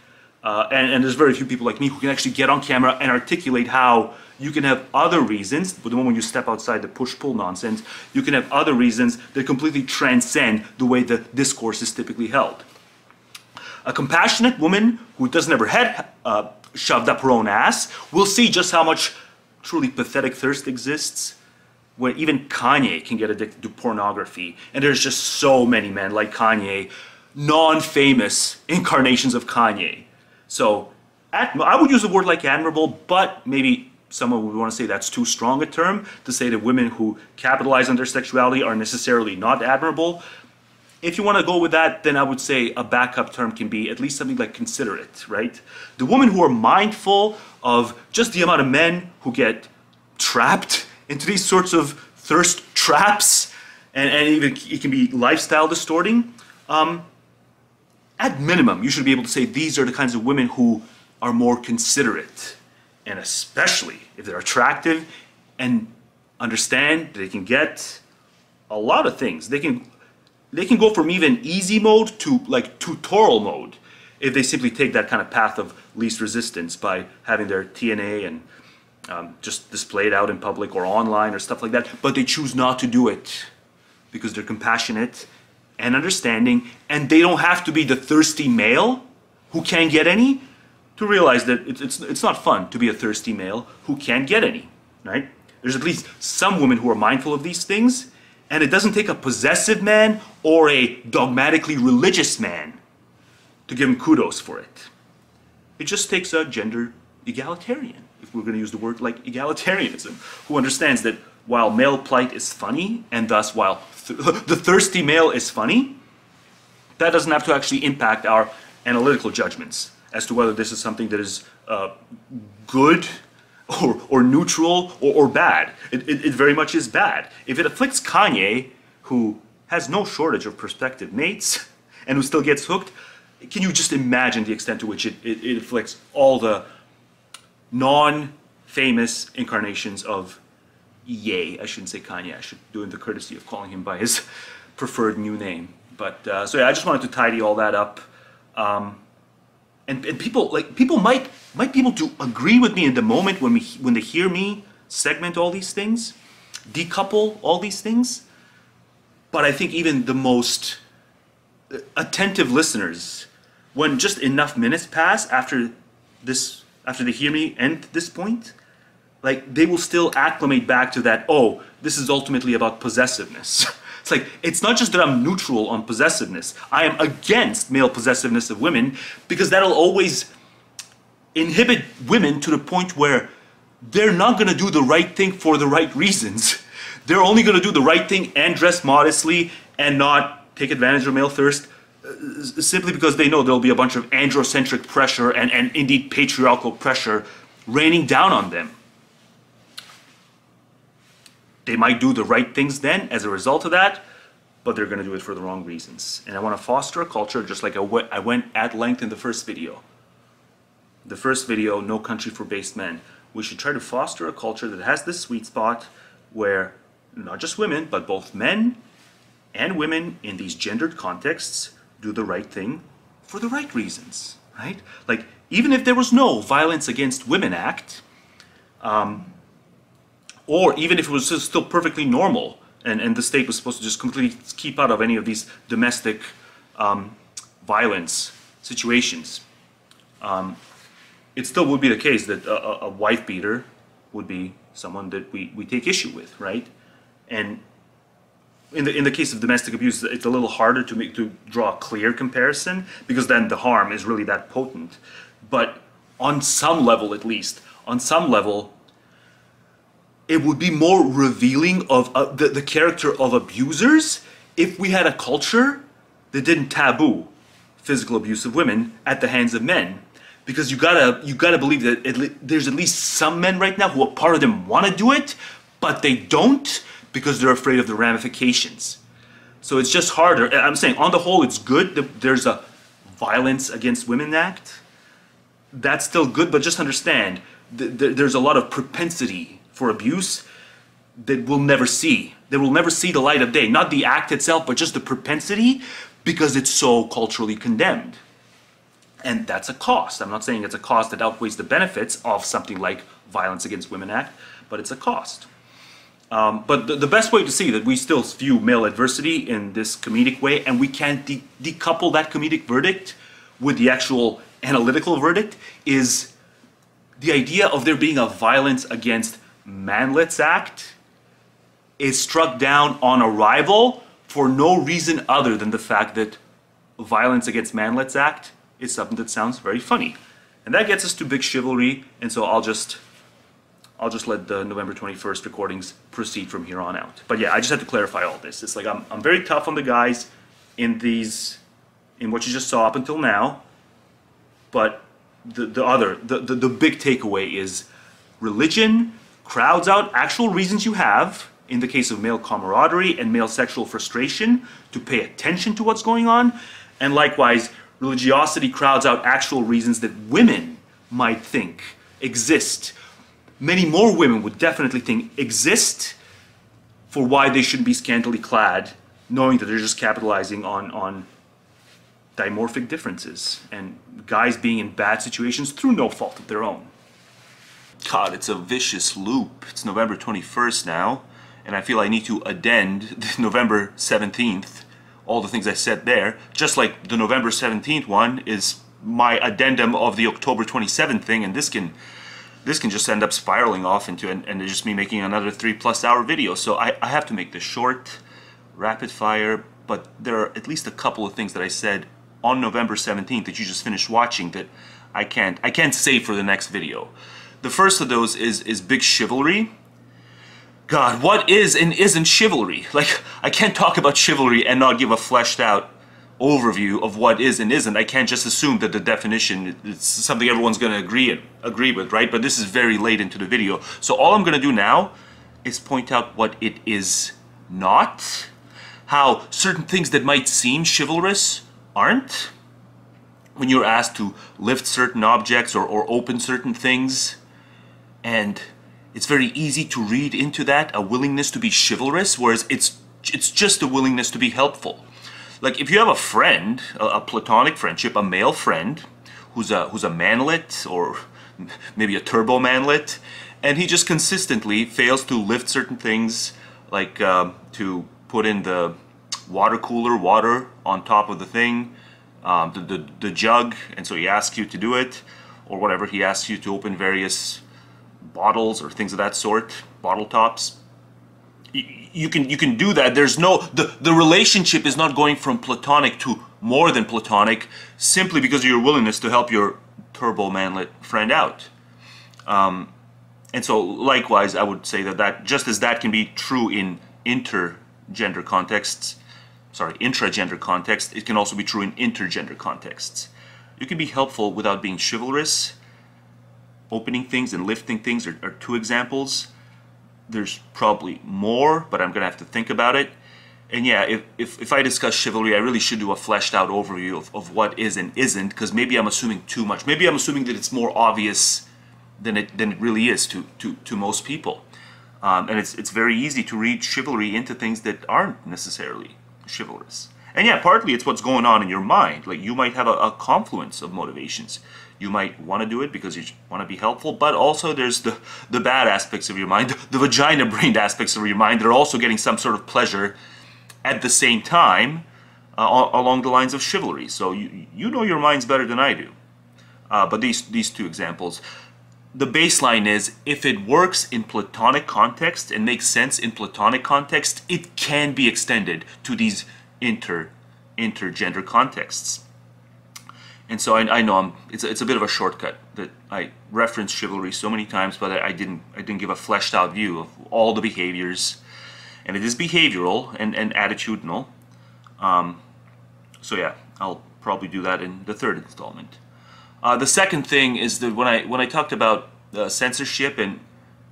And there's very few people like me who can actually get on camera and articulate how you can have other reasons, but the moment you step outside the push-pull nonsense, you can have other reasons that completely transcend the way the discourse is typically held. A compassionate woman who doesn't ever have shoved up her own ass will see just how much truly pathetic thirst exists, where even Kanye can get addicted to pornography. And there's just so many men like Kanye, non-famous incarnations of Kanye. So I would use the word like admirable, but maybe someone would want to say that's too strong a term to say that women who capitalize on their sexuality are necessarily not admirable. If you want to go with that, then I would say a backup term can be at least something like considerate, right? The women who are mindful of just the amount of men who get trapped into these sorts of thirst traps, and even it can be lifestyle distorting. At minimum, you should be able to say these are the kinds of women who are more considerate, and especially if they're attractive and understand that they can get a lot of things. They can go from even easy mode to like tutorial mode if they simply take that kind of path of least resistance by having their TNA and just displayed out in public or online or stuff like that. But they choose not to do it because they're compassionate and understanding, and they don't have to be the thirsty male who can't get any to realize that it's not fun to be a thirsty male who can't get any, right? There's at least some women who are mindful of these things, and it doesn't take a possessive man or a dogmatically religious man to give him kudos for it. It just takes a gender egalitarian, if we're going to use the word like egalitarianism, who understands that while male plight is funny, and thus while the thirsty male is funny, that doesn't have to actually impact our analytical judgments as to whether this is something that is good or neutral or bad. It very much is bad. If it afflicts Kanye, who has no shortage of prospective mates and who still gets hooked, can you just imagine the extent to which it afflicts all the non-famous incarnations of Ye? I shouldn't say Kanye. I should do him the courtesy of calling him by his preferred new name. But so yeah, I just wanted to tidy all that up. And people might be able to agree with me in the moment when they hear me segment all these things, decouple all these things. But I think even the most attentive listeners, when just enough minutes pass after they hear me end this point, like, they will still acclimate back to that, oh, this is ultimately about possessiveness. It's like, it's not just that I'm neutral on possessiveness. I am against male possessiveness of women, because that'll always inhibit women to the point where they're not going to do the right thing for the right reasons. They're only going to do the right thing and dress modestly and not take advantage of male thirst, simply because they know there'll be a bunch of androcentric pressure and indeed patriarchal pressure raining down on them. They might do the right things then as a result of that, but they're going to do it for the wrong reasons. And I want to foster a culture, just like I went at length in the first video. The first video, No Country for Based Men. We should try to foster a culture that has this sweet spot where not just women, but both men and women in these gendered contexts do the right thing for the right reasons, right? Like, even if there was no Violence Against Women Act, or even if it was still perfectly normal and the state was supposed to just completely keep out of any of these domestic violence situations, it still would be the case that a wife beater would be someone that we take issue with, right? And in the case of domestic abuse, it's a little harder to draw a clear comparison, because then the harm is really that potent. But on some level, at least, on some level, it would be more revealing of the character of abusers if we had a culture that didn't taboo physical abuse of women at the hands of men. Because you gotta believe that there's at least some men right now who a part of them want to do it, but they don't because they're afraid of the ramifications. So it's just harder. I'm saying on the whole it's good that there's a Violence Against Women Act. That's still good, but just understand there's a lot of propensity for abuse that we'll never see. They will never see the light of day. Not the act itself, but just the propensity, because it's so culturally condemned. And that's a cost. I'm not saying it's a cost that outweighs the benefits of something like Violence Against Women Act, but it's a cost. But the best way to see that we still view male adversity in this comedic way, and we can't decouple that comedic verdict with the actual analytical verdict, is the idea of there being a Violence Against Manlets Act is struck down on arrival for no reason other than the fact that Violence Against Manlets Act is something that sounds very funny. And that gets us to Big Chivalry, and so I'll just let the November 21st recordings proceed from here on out. But yeah, I just had to clarify all this. It's like I'm very tough on the guys, in what you just saw up until now, but the big takeaway is religion crowds out actual reasons you have, in the case of male camaraderie and male sexual frustration, to pay attention to what's going on, and likewise, religiosity crowds out actual reasons that women might think exist. Many more women would definitely think exist for why they shouldn't be scantily clad, knowing that they're just capitalizing on dimorphic differences and guys being in bad situations through no fault of their own. God, it's a vicious loop. It's November 21st now, and I feel I need to addend November 17th, all the things I said there, just like the November 17th one is my addendum of the October 27th thing, and this can just end up spiraling off into, and it's just me making another 3+ hour video. So I have to make this short, rapid fire, but there are at least a couple of things that I said on November 17th that you just finished watching that I can't save for the next video. The first of those is big chivalry. God, what is and isn't chivalry? Like, I can't talk about chivalry and not give a fleshed out overview of what is and isn't. I can't just assume that the definition is something everyone's going to agree with, right? But this is very late into the video. So all I'm going to do now is point out what it is not, how certain things that might seem chivalrous aren't. When you're asked to lift certain objects or open certain things, and it's very easy to read into that a willingness to be chivalrous, whereas it's just a willingness to be helpful. Like, if you have a friend, a platonic friendship, a male friend, who's a manlet, or maybe a turbo manlet, and he just consistently fails to lift certain things, like to put in the water cooler water on top of the thing, the jug, and so he asks you to do it, or whatever, he asks you to open various bottles or things of that sort, bottle tops. You can do that. There's no, the relationship is not going from platonic to more than platonic simply because of your willingness to help your turbo manlet friend out. And so likewise, I would say that just as that can be true in intergender contexts, sorry, intragender context, it can also be true in intergender contexts. You can be helpful without being chivalrous. Opening things and lifting things are two examples. There's probably more, but I'm gonna have to think about it. And yeah, if I discuss chivalry, I really should do a fleshed out overview of what is and isn't, because maybe I'm assuming too much. Maybe I'm assuming that it's more obvious than it really is to most people. And it's very easy to read chivalry into things that aren't necessarily chivalrous. And yeah, partly it's what's going on in your mind. Like, you might have a confluence of motivations. You might want to do it because you want to be helpful, but also there's the bad aspects of your mind, the vagina-brained aspects of your mind that are also getting some sort of pleasure at the same time along the lines of chivalry. So you know your minds better than I do. But these two examples, the baseline is, if it works in platonic context and makes sense in platonic context, it can be extended to these intergender contexts. And so I know it's a bit of a shortcut that I referenced chivalry so many times, but I didn't give a fleshed out view of all the behaviors, and it is behavioral and attitudinal. So yeah, I'll probably do that in the third installment. The second thing is that when I talked about censorship and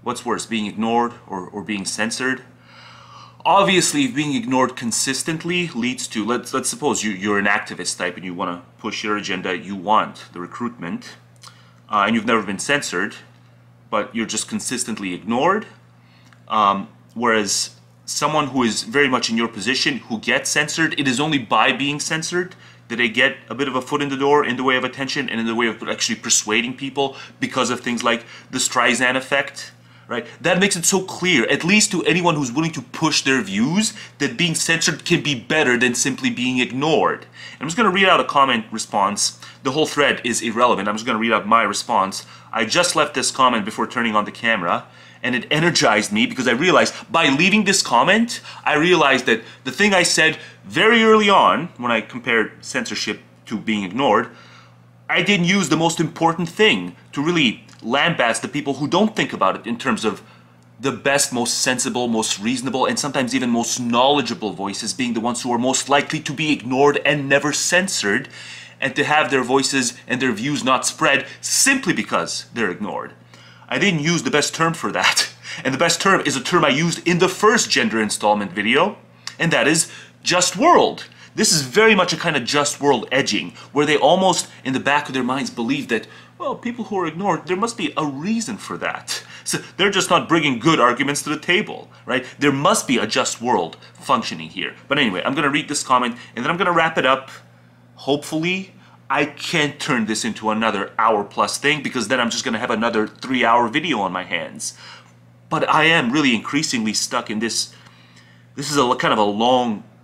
what's worse, being ignored or being censored. Obviously, being ignored consistently leads to, let's suppose you're an activist type and you want to push your agenda, you want the recruitment, and you've never been censored, but you're just consistently ignored. Whereas someone who is very much in your position, who gets censored, it is only by being censored that they get a bit of a foot in the door in the way of attention and in the way of actually persuading people, because of things like the Streisand effect. Right? That makes it so clear, at least to anyone who's willing to push their views, that being censored can be better than simply being ignored. I'm just going to read out a comment response. The whole thread is irrelevant. I'm just going to read out my response. I just left this comment before turning on the camera, and it energized me because I realized by leaving this comment, I realized that the thing I said very early on, when I compared censorship to being ignored, I didn't use the most important thing to really lambast the people who don't think about it in terms of the best, most sensible, most reasonable, and sometimes even most knowledgeable voices being the ones who are most likely to be ignored and never censored, and to have their voices and their views not spread simply because they're ignored. I didn't use the best term for that, and the best term is a term I used in the first gender installment video, and that is just world. This is very much a kind of just world edging, where they almost, in the back of their minds, believe that, well, people who are ignored, there must be a reason for that. So they're just not bringing good arguments to the table, right? There must be a just world functioning here. But anyway, I'm going to read this comment, and then I'm going to wrap it up. Hopefully, I can't turn this into another hour-plus thing, because then I'm just going to have another 3-hour video on my hands. But I am really increasingly stuck in this. This is a kind of a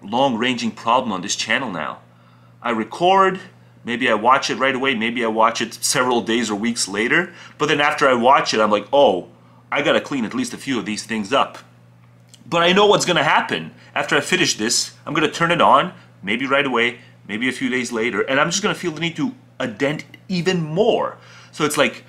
long-ranging problem on this channel now. I record, maybe I watch it right away, maybe I watch it several days or weeks later, but then after I watch it, I'm like, oh, I gotta clean at least a few of these things up. But I know what's gonna happen. After I finish this, I'm gonna turn it on, maybe right away, maybe a few days later, and I'm just gonna feel the need to indent even more. So it's like,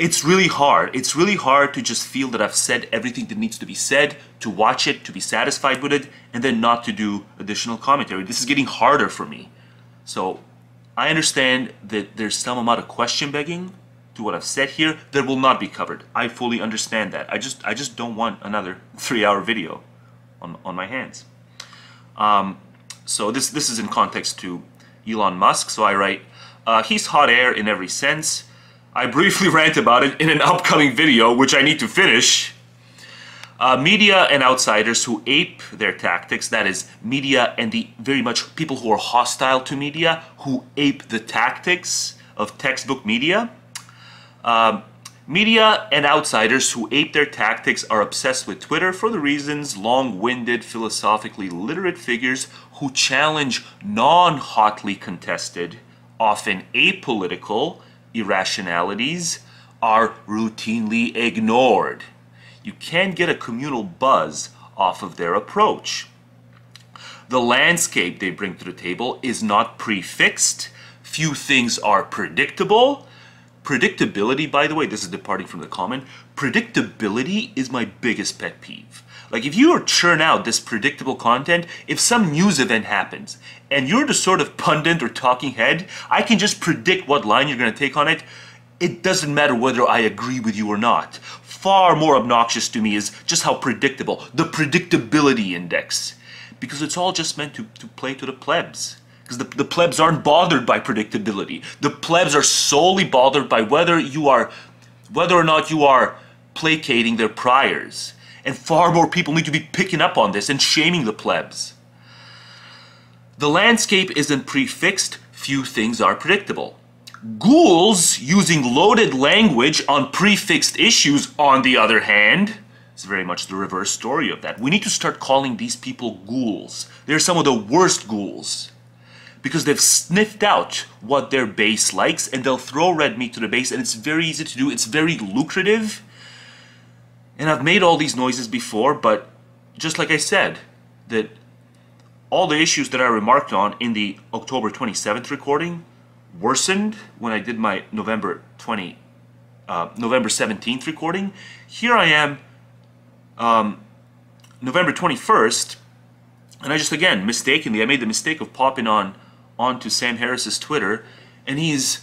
it's really hard. It's really hard to just feel that I've said everything that needs to be said, to watch it, to be satisfied with it, and then not to do additional commentary. This is getting harder for me. So I understand that there's some amount of question begging to what I've said here that will not be covered. I fully understand that. I just don't want another 3-hour video on my hands. So this is in context to Elon Musk. So I write, he's hot air in every sense. I briefly rant about it in an upcoming video, which I need to finish. Media and outsiders who ape their tactics, that is, media and the very much people who are hostile to media, who ape the tactics of textbook media. Media and outsiders who ape their tactics are obsessed with Twitter for the reasons long-winded, philosophically literate figures who challenge non-hotly contested, often apolitical, irrationalities are routinely ignored. You can get a communal buzz off of their approach. The landscape they bring to the table is not prefixed. Few things are predictable. Predictability, by the way, this is departing from the common. Predictability is my biggest pet peeve. Like, if you churn out this predictable content, if some news event happens and you're the sort of pundit or talking head, I can just predict what line you're going to take on it. It doesn't matter whether I agree with you or not. Far more obnoxious to me is just how predictable, the predictability index, because it's all just meant to play to the plebs. Because the plebs aren't bothered by predictability. The plebs are solely bothered by whether or not you are placating their priors. And far more people need to be picking up on this and shaming the plebs. The landscape isn't prefixed. Few things are predictable. Ghouls using loaded language on prefixed issues, on the other hand, is very much the reverse story of that. We need to start calling these people ghouls. They're some of the worst ghouls, because they've sniffed out what their base likes, and they'll throw red meat to the base, and it's very easy to do. It's very lucrative. And I've made all these noises before, but just like I said, that all the issues that I remarked on in the October 27th recording worsened when I did my November 17th recording. Here I am, November 21st, and I just, again, mistakenly, I made the mistake of popping onto Sam Harris's Twitter, and he's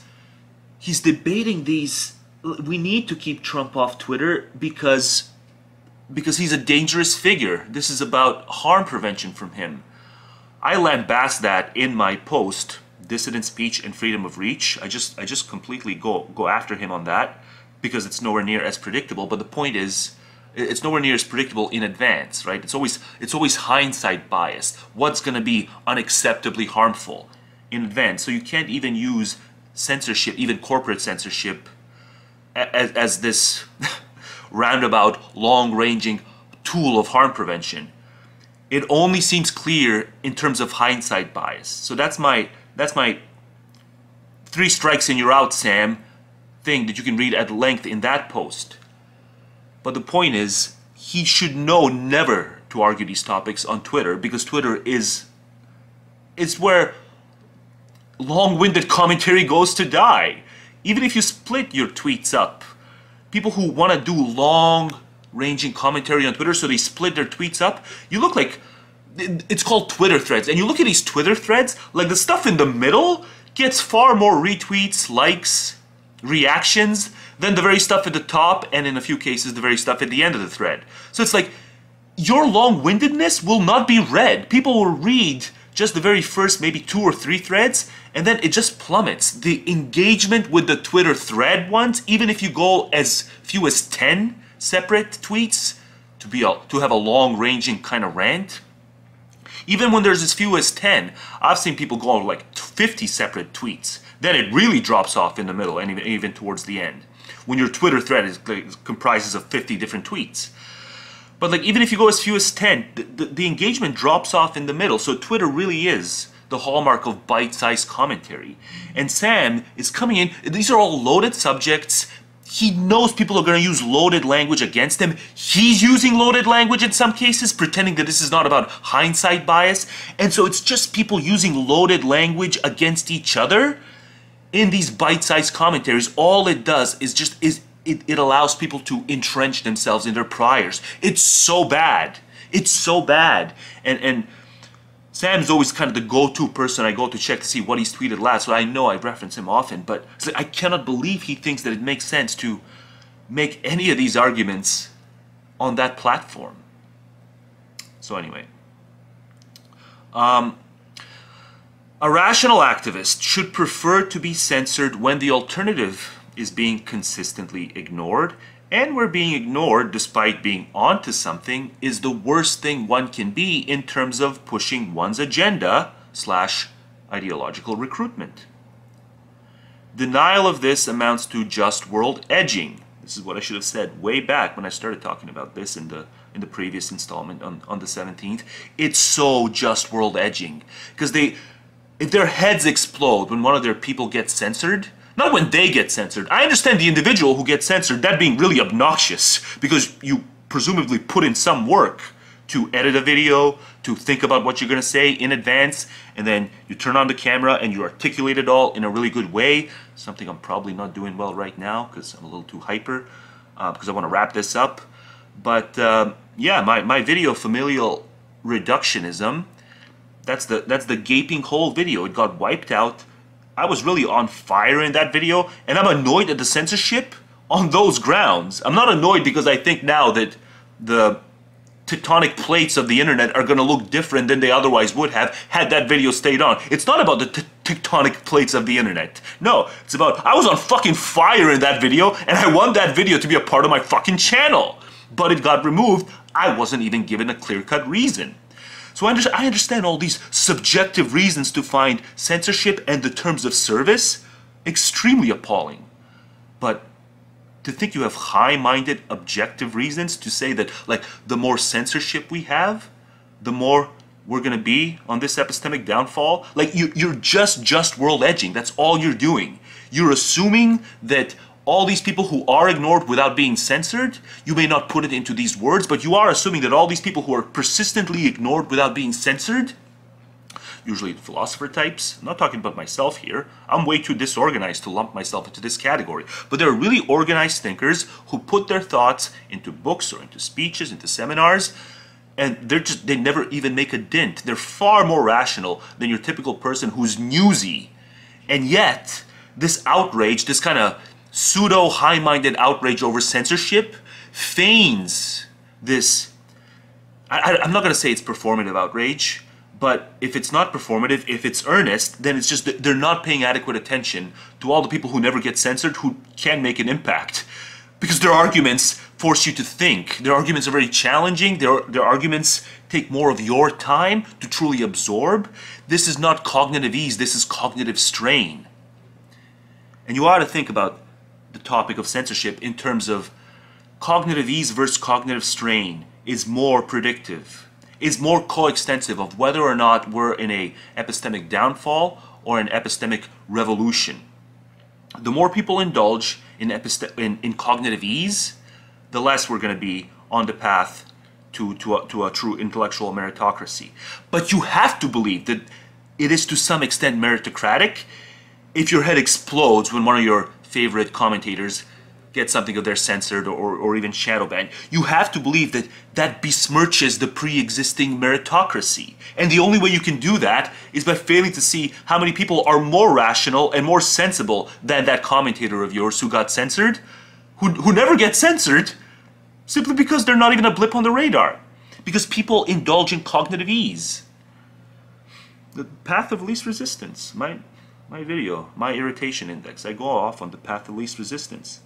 debating these. We need to keep Trump off Twitter because he's a dangerous figure. This is about harm prevention from him. I lambast that in my post, Dissident Speech and Freedom of Reach. I just completely go after him on that, because it's nowhere near as predictable. But the point is, it's nowhere near as predictable in advance, right? It's always hindsight bias. What's going to be unacceptably harmful in advance? So you can't even use censorship, even corporate censorship, as this roundabout, long-ranging tool of harm prevention. It only seems clear in terms of hindsight bias. So that's my 3 strikes and you're out, Sam, thing that you can read at length in that post. But the point is, he should know never to argue these topics on Twitter, because Twitter is where long-winded commentary goes to die. Even if you split your tweets up, people who want to do long ranging commentary on Twitter, so they split their tweets up. You look like, it's called Twitter threads, and you look at these Twitter threads, like the stuff in the middle gets far more retweets, likes, reactions than the very stuff at the top, and in a few cases the very stuff at the end of the thread. So it's like, your long-windedness will not be read. People will read just the very first maybe 2 or 3 threads, and then it just plummets. The engagement with the Twitter thread ones, even if you go as few as 10 separate tweets to have a long-ranging kind of rant, even when there's as few as 10, I've seen people go on like 50 separate tweets. Then it really drops off in the middle and even towards the end, when your Twitter thread comprises of 50 different tweets. But like, even if you go as few as 10, the engagement drops off in the middle. So Twitter really is the hallmark of bite-sized commentary. And Sam is coming in. These are all loaded subjects. He knows people are going to use loaded language against him. He's using loaded language in some cases, pretending that this is not about hindsight bias. And so it's just people using loaded language against each other in these bite-sized commentaries. All it does is just it allows people to entrench themselves in their priors. It's so bad. It's so bad. And Sam's always kind of the go-to person I go to check to see what he's tweeted last. So I know I reference him often, but I cannot believe he thinks that it makes sense to make any of these arguments on that platform. So anyway. A rational activist should prefer to be censored when the alternative is being consistently ignored, and where being ignored despite being onto something is the worst thing one can be in terms of pushing one's agenda / ideological recruitment. Denial of this amounts to just world edging. This is what I should have said way back when I started talking about this in the previous installment on the 17th. It's so just world edging, because if their heads explode when one of their people gets censored. Not when they get censored. I understand the individual who gets censored, that being really obnoxious, because you presumably put in some work to edit a video, to think about what you're going to say in advance, and then you turn on the camera and you articulate it all in a really good way. Something I'm probably not doing well right now because I'm a little too hyper, because I want to wrap this up. But yeah, my video, Familial Reductionism, that's the gaping hole video. It got wiped out. I was really on fire in that video, and I'm annoyed at the censorship on those grounds. I'm not annoyed because I think now that the tectonic plates of the internet are going to look different than they otherwise would have had that video stayed on. It's not about the tectonic plates of the internet. No, it's about, I was on fucking fire in that video, and I want that video to be a part of my fucking channel. But it got removed. I wasn't even given a clear-cut reason. So I understand all these subjective reasons to find censorship and the terms of service extremely appalling. But to think you have high-minded objective reasons to say that, like, the more censorship we have, the more we're going to be on this epistemic downfall. Like, you're just world edging. That's all you're doing. You're assuming that all these people who are ignored without being censored, you may not put it into these words, but you are assuming that all these people who are persistently ignored without being censored, usually philosopher types, I'm not talking about myself here, I'm way too disorganized to lump myself into this category, but there are really organized thinkers who put their thoughts into books or into speeches, into seminars, and they never even make a dint. They're far more rational than your typical person who's newsy. And yet, this outrage, this kind of pseudo high-minded outrage over censorship feigns this, I'm not going to say it's performative outrage, but if it's not performative, if it's earnest, then it's just that they're not paying adequate attention to all the people who never get censored, who can make an impact. Because their arguments force you to think. Their arguments are very challenging. Their arguments take more of your time to truly absorb. This is not cognitive ease, this is cognitive strain. And you ought to think about the topic of censorship in terms of cognitive ease versus cognitive strain is more predictive, is more coextensive of whether or not we're in an epistemic downfall or an epistemic revolution. The more people indulge in cognitive ease, the less we're going to be on the path to a true intellectual meritocracy. But you have to believe that it is to some extent meritocratic if your head explodes when one of your favorite commentators get something of theirs censored or even shadow banned. You have to believe that that besmirches the pre-existing meritocracy. And the only way you can do that is by failing to see how many people are more rational and more sensible than that commentator of yours who got censored, who never gets censored, simply because they're not even a blip on the radar. Because people indulge in cognitive ease. The path of least resistance. My video, my irritation index. I go off on the path of least resistance.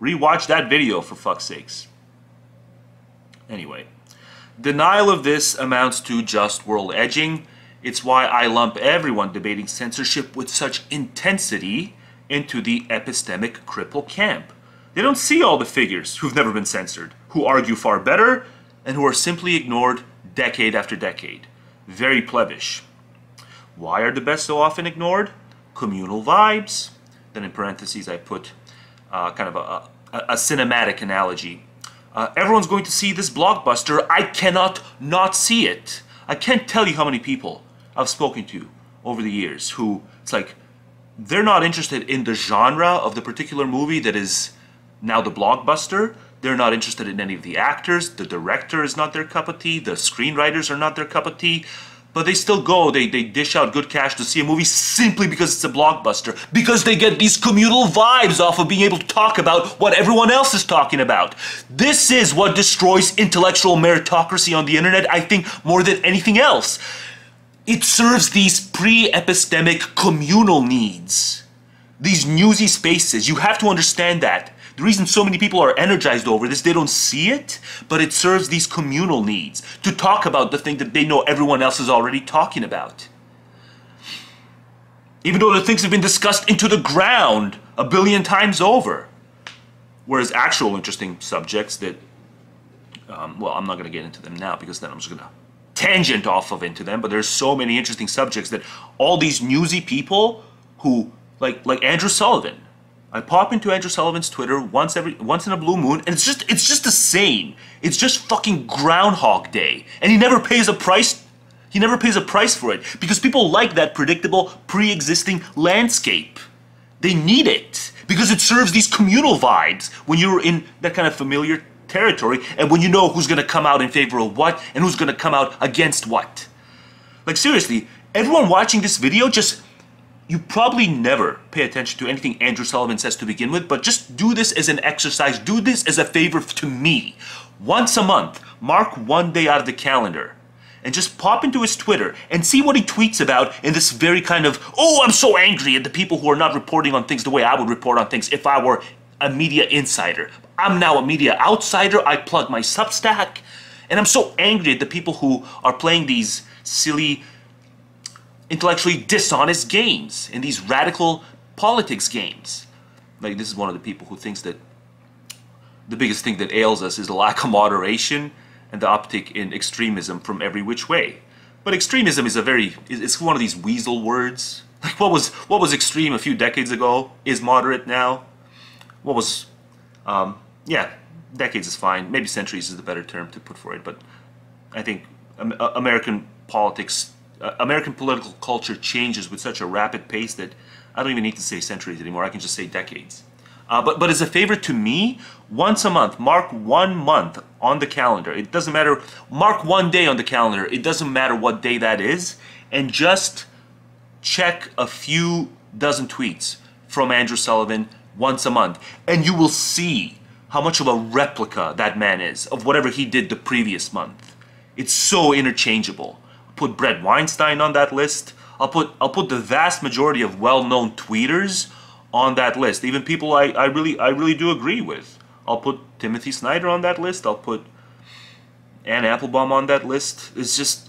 Rewatch that video, for fuck's sakes. Anyway, denial of this amounts to just world edging. It's why I lump everyone debating censorship with such intensity into the epistemic cripple camp. They don't see all the figures who've never been censored, who argue far better, and who are simply ignored decade after decade. Very plebbish. Why are the best so often ignored? Communal vibes. Then in parentheses I put kind of a cinematic analogy. Everyone's going to see this blockbuster. I cannot not see it. I can't tell you how many people I've spoken to over the years who, it's like, they're not interested in the genre of the particular movie that is now the blockbuster. They're not interested in any of the actors. The director is not their cup of tea. The screenwriters are not their cup of tea. But they still go, they dish out good cash to see a movie simply because it's a blockbuster. Because they get these communal vibes off of being able to talk about what everyone else is talking about. This is what destroys intellectual meritocracy on the internet, I think, more than anything else. It serves these pre-epistemic communal needs. These newsy spaces, you have to understand that. The reason so many people are energized over this, they don't see it, but it serves these communal needs to talk about the thing that they know everyone else is already talking about. Even though the things have been discussed into the ground 1 billion times over. Whereas actual interesting subjects that, well, I'm not going to get into them now because then I'm just going to tangent off of into them, but there's so many interesting subjects that all these newsy people who, like Andrew Sullivan, I pop into Andrew Sullivan's Twitter once in a blue moon, and it's just the same. It's just fucking Groundhog Day, and he never pays a price. He never pays a price for it because people like that predictable, pre-existing landscape. They need it because it serves these communal vibes when you're in that kind of familiar territory, and when you know who's gonna come out in favor of what and who's gonna come out against what. Like seriously, everyone watching this video just. You probably never pay attention to anything Andrew Sullivan says to begin with, but just do this as an exercise. Do this as a favor to me. Once a month, mark one day out of the calendar and just pop into his Twitter and see what he tweets about in this very kind of, oh, I'm so angry at the people who are not reporting on things the way I would report on things if I were a media insider. I'm now a media outsider. I plug my Substack, and I'm so angry at the people who are playing these silly, intellectually dishonest games in these radical politics games. Like, this is one of the people who thinks that the biggest thing that ails us is the lack of moderation and the uptick in extremism from every which way. But extremism is it's one of these weasel words. Like, what was extreme a few decades ago is moderate now. What was yeah, decades is fine, maybe centuries is the better term to put for it, but I think American politics, American political culture changes with such a rapid pace that I don't even need to say centuries anymore. I can just say decades. But as a favor to me, once a month, mark 1 month on the calendar. It doesn't matter. Mark one day on the calendar. It doesn't matter what day that is. And just check a few dozen tweets from Andrew Sullivan once a month. And you will see how much of a replica that man is of whatever he did the previous month. It's so interchangeable. Put Brett Weinstein on that list. I'll put the vast majority of well-known tweeters on that list. Even people I really do agree with. I'll put Timothy Snyder on that list. I'll put Anne Applebaum on that list. It's just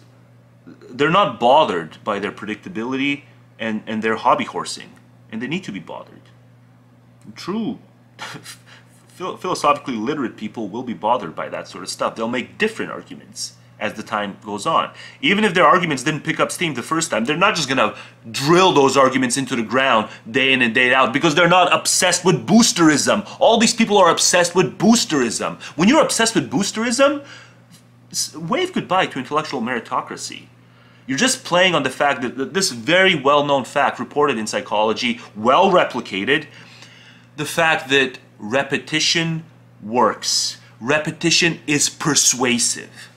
they're not bothered by their predictability and their hobby horsing, and they need to be bothered. True. Philosophically literate people will be bothered by that sort of stuff. They'll make different arguments as the time goes on. Even if their arguments didn't pick up steam the first time, they're not just gonna drill those arguments into the ground day in and day out because they're not obsessed with boosterism. All these people are obsessed with boosterism. When you're obsessed with boosterism, wave goodbye to intellectual meritocracy. You're just playing on the fact that this very well-known fact reported in psychology, well replicated, the fact that repetition works. Repetition is persuasive.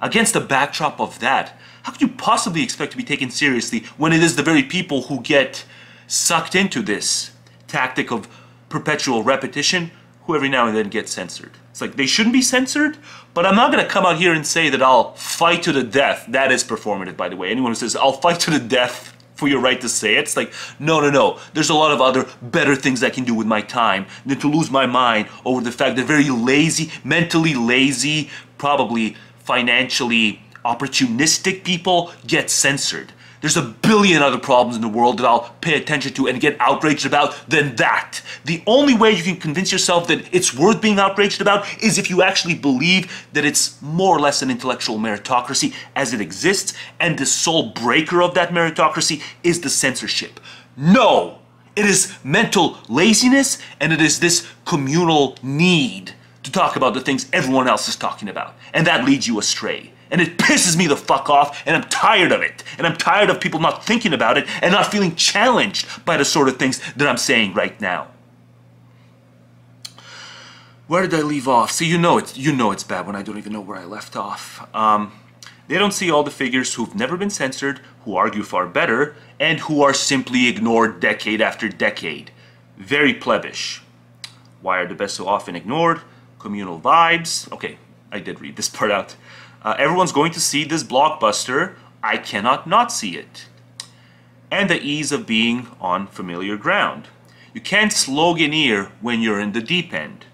Against the backdrop of that, how could you possibly expect to be taken seriously when it is the very people who get sucked into this tactic of perpetual repetition who every now and then get censored? It's like they shouldn't be censored, but I'm not going to come out here and say that I'll fight to the death. That is performative, by the way. Anyone who says, I'll fight to the death for your right to say it, it's like, no, no, no. There's a lot of other better things I can do with my time than to lose my mind over the fact that very lazy, mentally lazy, probably financially opportunistic people get censored. There's a billion other problems in the world that I'll pay attention to and get outraged about than that. The only way you can convince yourself that it's worth being outraged about is if you actually believe that it's more or less an intellectual meritocracy as it exists, and the sole breaker of that meritocracy is the censorship. No! It is mental laziness, and it is this communal need to talk about the things everyone else is talking about. And that leads you astray. And it pisses me the fuck off, and I'm tired of it. And I'm tired of people not thinking about it and not feeling challenged by the sort of things that I'm saying right now. Where did I leave off? See, you know it's bad when I don't even know where I left off. They don't see all the figures who've never been censored, who argue far better, and who are simply ignored decade after decade. Very plebeish. Why are the best so often ignored? Communal vibes. Okay, I did read this part out. Everyone's going to see this blockbuster. I cannot not see it. And the ease of being on familiar ground. You can't sloganeer when you're in the deep end.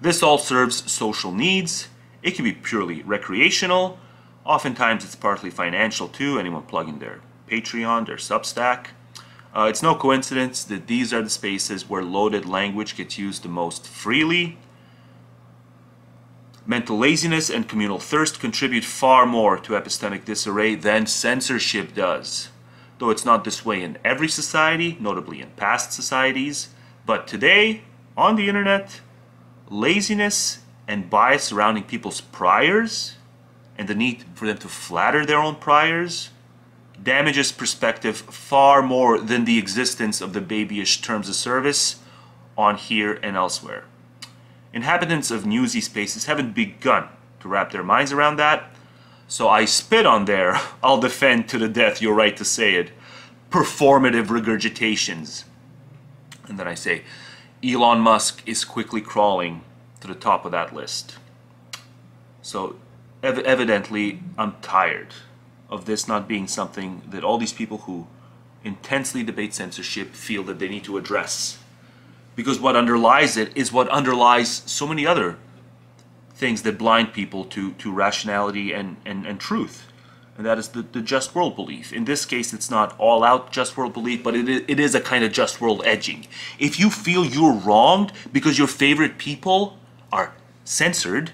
This all serves social needs. It can be purely recreational. Oftentimes it's partly financial too. Anyone plugging their Patreon, their Substack. It's no coincidence that these are the spaces where loaded language gets used the most freely. Mental laziness and communal thirst contribute far more to epistemic disarray than censorship does. Though it's not this way in every society, notably in past societies, but today, on the internet, laziness and bias surrounding people's priors, and the need for them to flatter their own priors, damages perspective far more than the existence of the babyish terms of service on here and elsewhere. Inhabitants of newsy spaces haven't begun to wrap their minds around that, so I spit on there, I'll defend to the death your right to say it, performative regurgitations. And then I say, Elon Musk is quickly crawling to the top of that list. So evidently, I'm tired of this not being something that all these people who intensely debate censorship feel that they need to address. Because what underlies it is what underlies so many other things that blind people to rationality and truth. And that is the just world belief. In this case, it's not all out just world belief, but it is a kind of just world edging. If you feel you're wronged because your favorite people are censored,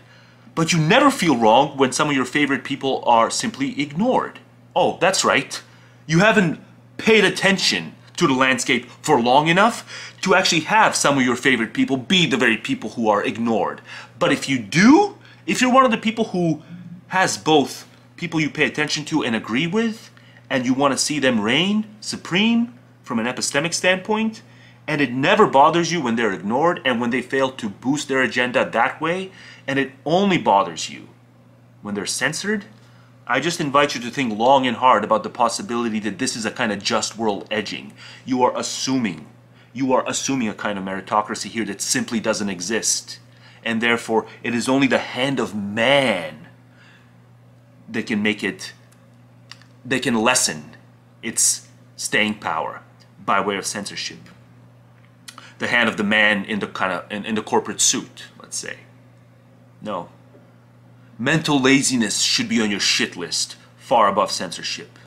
but you never feel wronged when some of your favorite people are simply ignored. Oh, that's right. You haven't paid attention to the landscape for long enough to actually have some of your favorite people be the very people who are ignored. But if you do, if you're one of the people who has both people you pay attention to and agree with, and you want to see them reign supreme from an epistemic standpoint, and it never bothers you when they're ignored and when they fail to boost their agenda that way, and it only bothers you when they're censored, I just invite you to think long and hard about the possibility that this is a kind of just world edging. You are assuming a kind of meritocracy here that simply doesn't exist. And therefore, it is only the hand of man that can make it, that can lessen its staying power by way of censorship. The hand of the man in the kind of, in the corporate suit, let's say. No. Mental laziness should be on your shit list, far above censorship.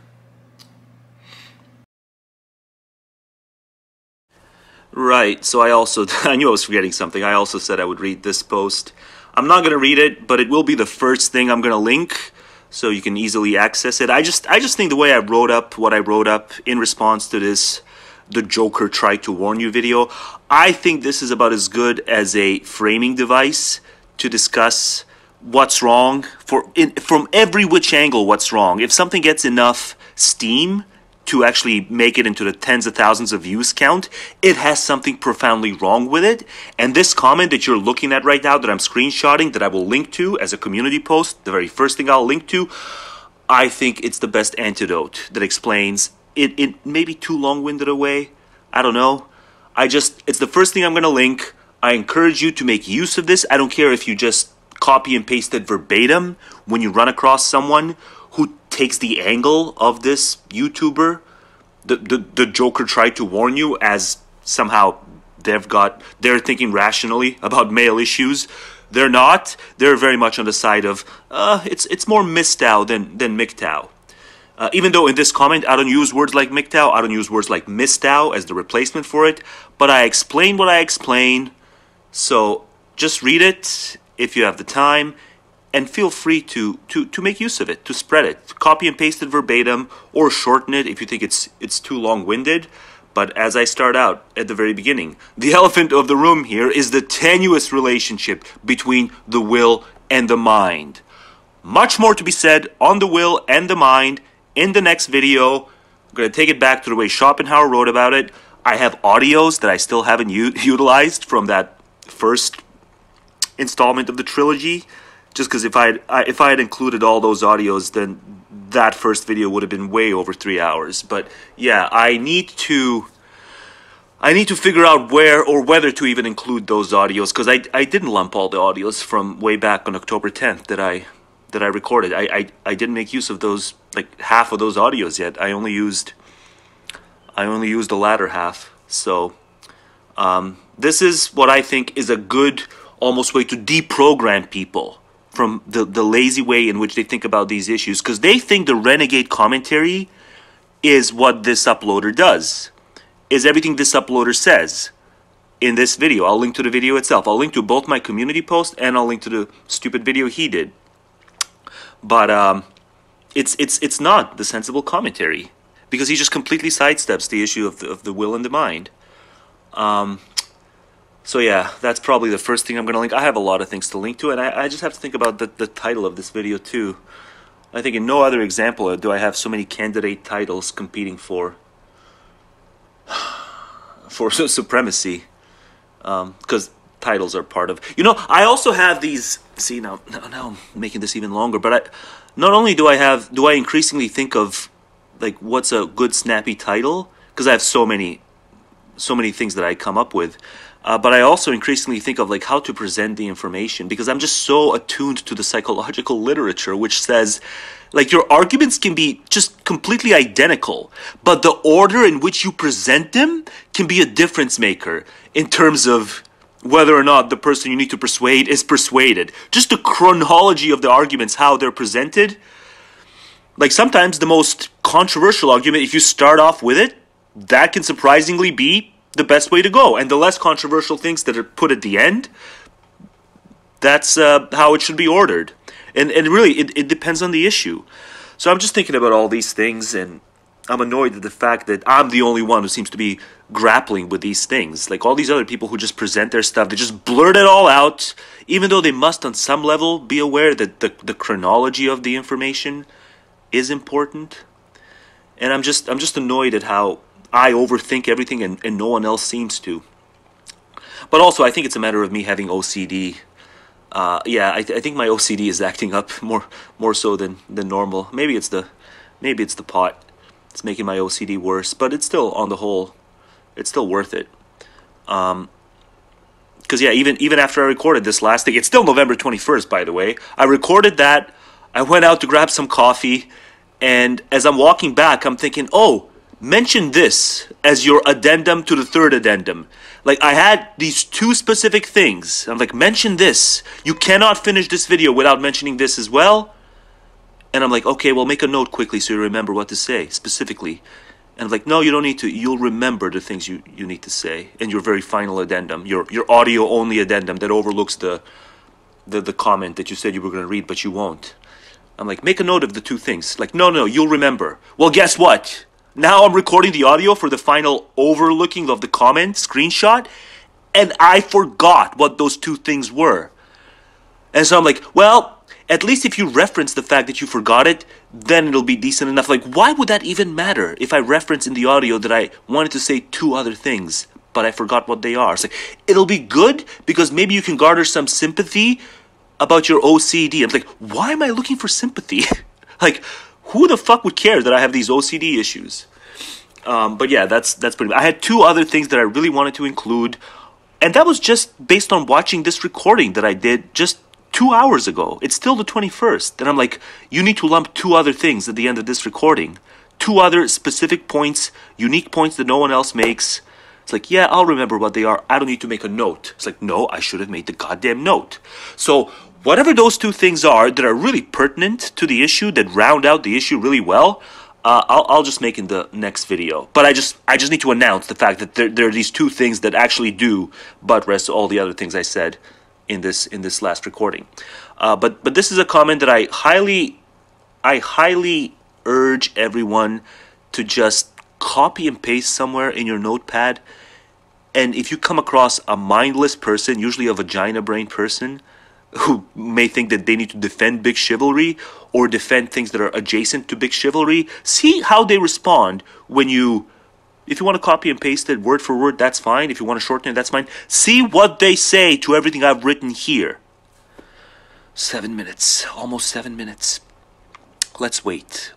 Right, so I knew I was forgetting something. I also said I would read this post. I'm not going to read it, but it will be the first thing I'm going to link, so you can easily access it. I just think the way I wrote up what I wrote up in response to this "The Joker Tried to Warn You" video, I think this is about as good as a framing device to discuss what's wrong from every which angle. What's wrong if something gets enough steam to actually make it into the tens of thousands of views count, it has something profoundly wrong with it. And this comment that you're looking at right now, that I'm screenshotting, that I will link to as a community post, the very first thing I'll link to, I think it's the best antidote that explains it in maybe too long-winded a way. I don't know. It's the first thing I'm going to link. I encourage you to make use of this. I don't care if you just copy and paste it verbatim when you run across someone who takes the angle of this YouTuber. The Joker tried to warn you, as somehow they're thinking rationally about male issues. They're not. They're very much on the side of it's more MGTOW than MGTOW. Even though in this comment I don't use words like MGTOW, I don't use words like MGTOW as the replacement for it, but I explain what I explain. So just read it if you have the time, and feel free to make use of it, to spread it, to copy and paste it verbatim, or shorten it if you think it's too long-winded. But as I start out at the very beginning, the elephant of the room here is the tenuous relationship between the will and the mind. Much more to be said on the will and the mind in the next video. I'm going to take it back to the way Schopenhauer wrote about it. I have audios that I still haven't utilized from that first installment of the trilogy, just because if I had included all those audios, then that first video would have been way over 3 hours. But yeah, I need to figure out where or whether to even include those audios, because I didn't lump all the audios from way back on October 10th that I recorded. I didn't make use of those, like half of those audios yet. I only used the latter half. So this is what I think is a good almost way to deprogram people from the lazy way in which they think about these issues, because they think the renegade commentary is what this uploader does, is everything this uploader says in this video. I'll link to the video itself. I'll link to both my community post and I'll link to the stupid video he did. But it's not the sensible commentary, because he just completely sidesteps the issue of the will and the mind. So yeah, that's probably the first thing I'm going to link. I have a lot of things to link to, and I just have to think about the title of this video too. I think in no other example do I have so many candidate titles competing for supremacy, because titles are part of... You know, I also have these... See, now I'm making this even longer, but not only do I increasingly think of, like, what's a good snappy title, because I have so many things that I come up with. But I also increasingly think of, like, how to present the information, because I'm just so attuned to the psychological literature, which says, like, your arguments can be just completely identical, but the order in which you present them can be a difference maker in terms of whether or not the person you need to persuade is persuaded. Just the chronology of the arguments, how they're presented. Like, sometimes the most controversial argument, if you start off with it, that can surprisingly be the best way to go, and the less controversial things that are put at the end, that's how it should be ordered. And really, it depends on the issue. So I'm just thinking about all these things, and I'm annoyed at the fact that I'm the only one who seems to be grappling with these things. Like, all these other people who just present their stuff, they just blurt it all out, even though they must on some level be aware that the chronology of the information is important. And I'm just annoyed at how I overthink everything, and no one else seems to. But also, I think it's a matter of me having OCD. I think my OCD is acting up more so than normal. Maybe it's the pot. It's making my OCD worse, but it's still, on the whole, it's still worth it. Because yeah, even after I recorded this last thing, it's still November 21st, by the way. I recorded that. I went out to grab some coffee, and as I'm walking back, I'm thinking, oh, mention this as your addendum to the third addendum. Like, I had these two specific things. I'm like, mention this. You cannot finish this video without mentioning this as well. And I'm like, okay, well, make a note quickly so you remember what to say specifically. And I'm like, no, you don't need to. You'll remember the things you need to say in your very final addendum, your audio-only addendum that overlooks the comment that you said you were going to read, but you won't. I'm like, make a note of the two things. Like, no, you'll remember. Well, guess what? Now I'm recording the audio for the final overlooking of the comment screenshot, and I forgot what those two things were. And so I'm like, well, at least if you reference the fact that you forgot it, then it'll be decent enough. Like, why would that even matter if I reference in the audio that I wanted to say two other things, but I forgot what they are? It's like, it'll be good because maybe you can garner some sympathy about your OCD. I'm like, why am I looking for sympathy? Like, who the fuck would care that I have these OCD issues? But yeah, that's pretty much. I had two other things that I really wanted to include, and that was just based on watching this recording that I did just 2 hours ago. It's still the 21st, and I'm like, you need to lump two other things at the end of this recording. Two other specific points, unique points that no one else makes. It's like, yeah, I'll remember what they are. I don't need to make a note. It's like, no, I should have made the goddamn note. So whatever those two things are that are really pertinent to the issue, that round out the issue really well, I'll just make in the next video. But I just need to announce the fact that there are these two things that actually do butt rest all the other things I said in this last recording. But this is a comment that I highly urge everyone to just copy and paste somewhere in your notepad. And if you come across a mindless person, usually a vagina brain person, who may think that they need to defend big chivalry or defend things that are adjacent to big chivalry, see how they respond when you, if you want to copy and paste it word for word, that's fine. If you want to shorten it, that's fine. See what they say to everything I've written here. 7 minutes, almost 7 minutes. Let's wait.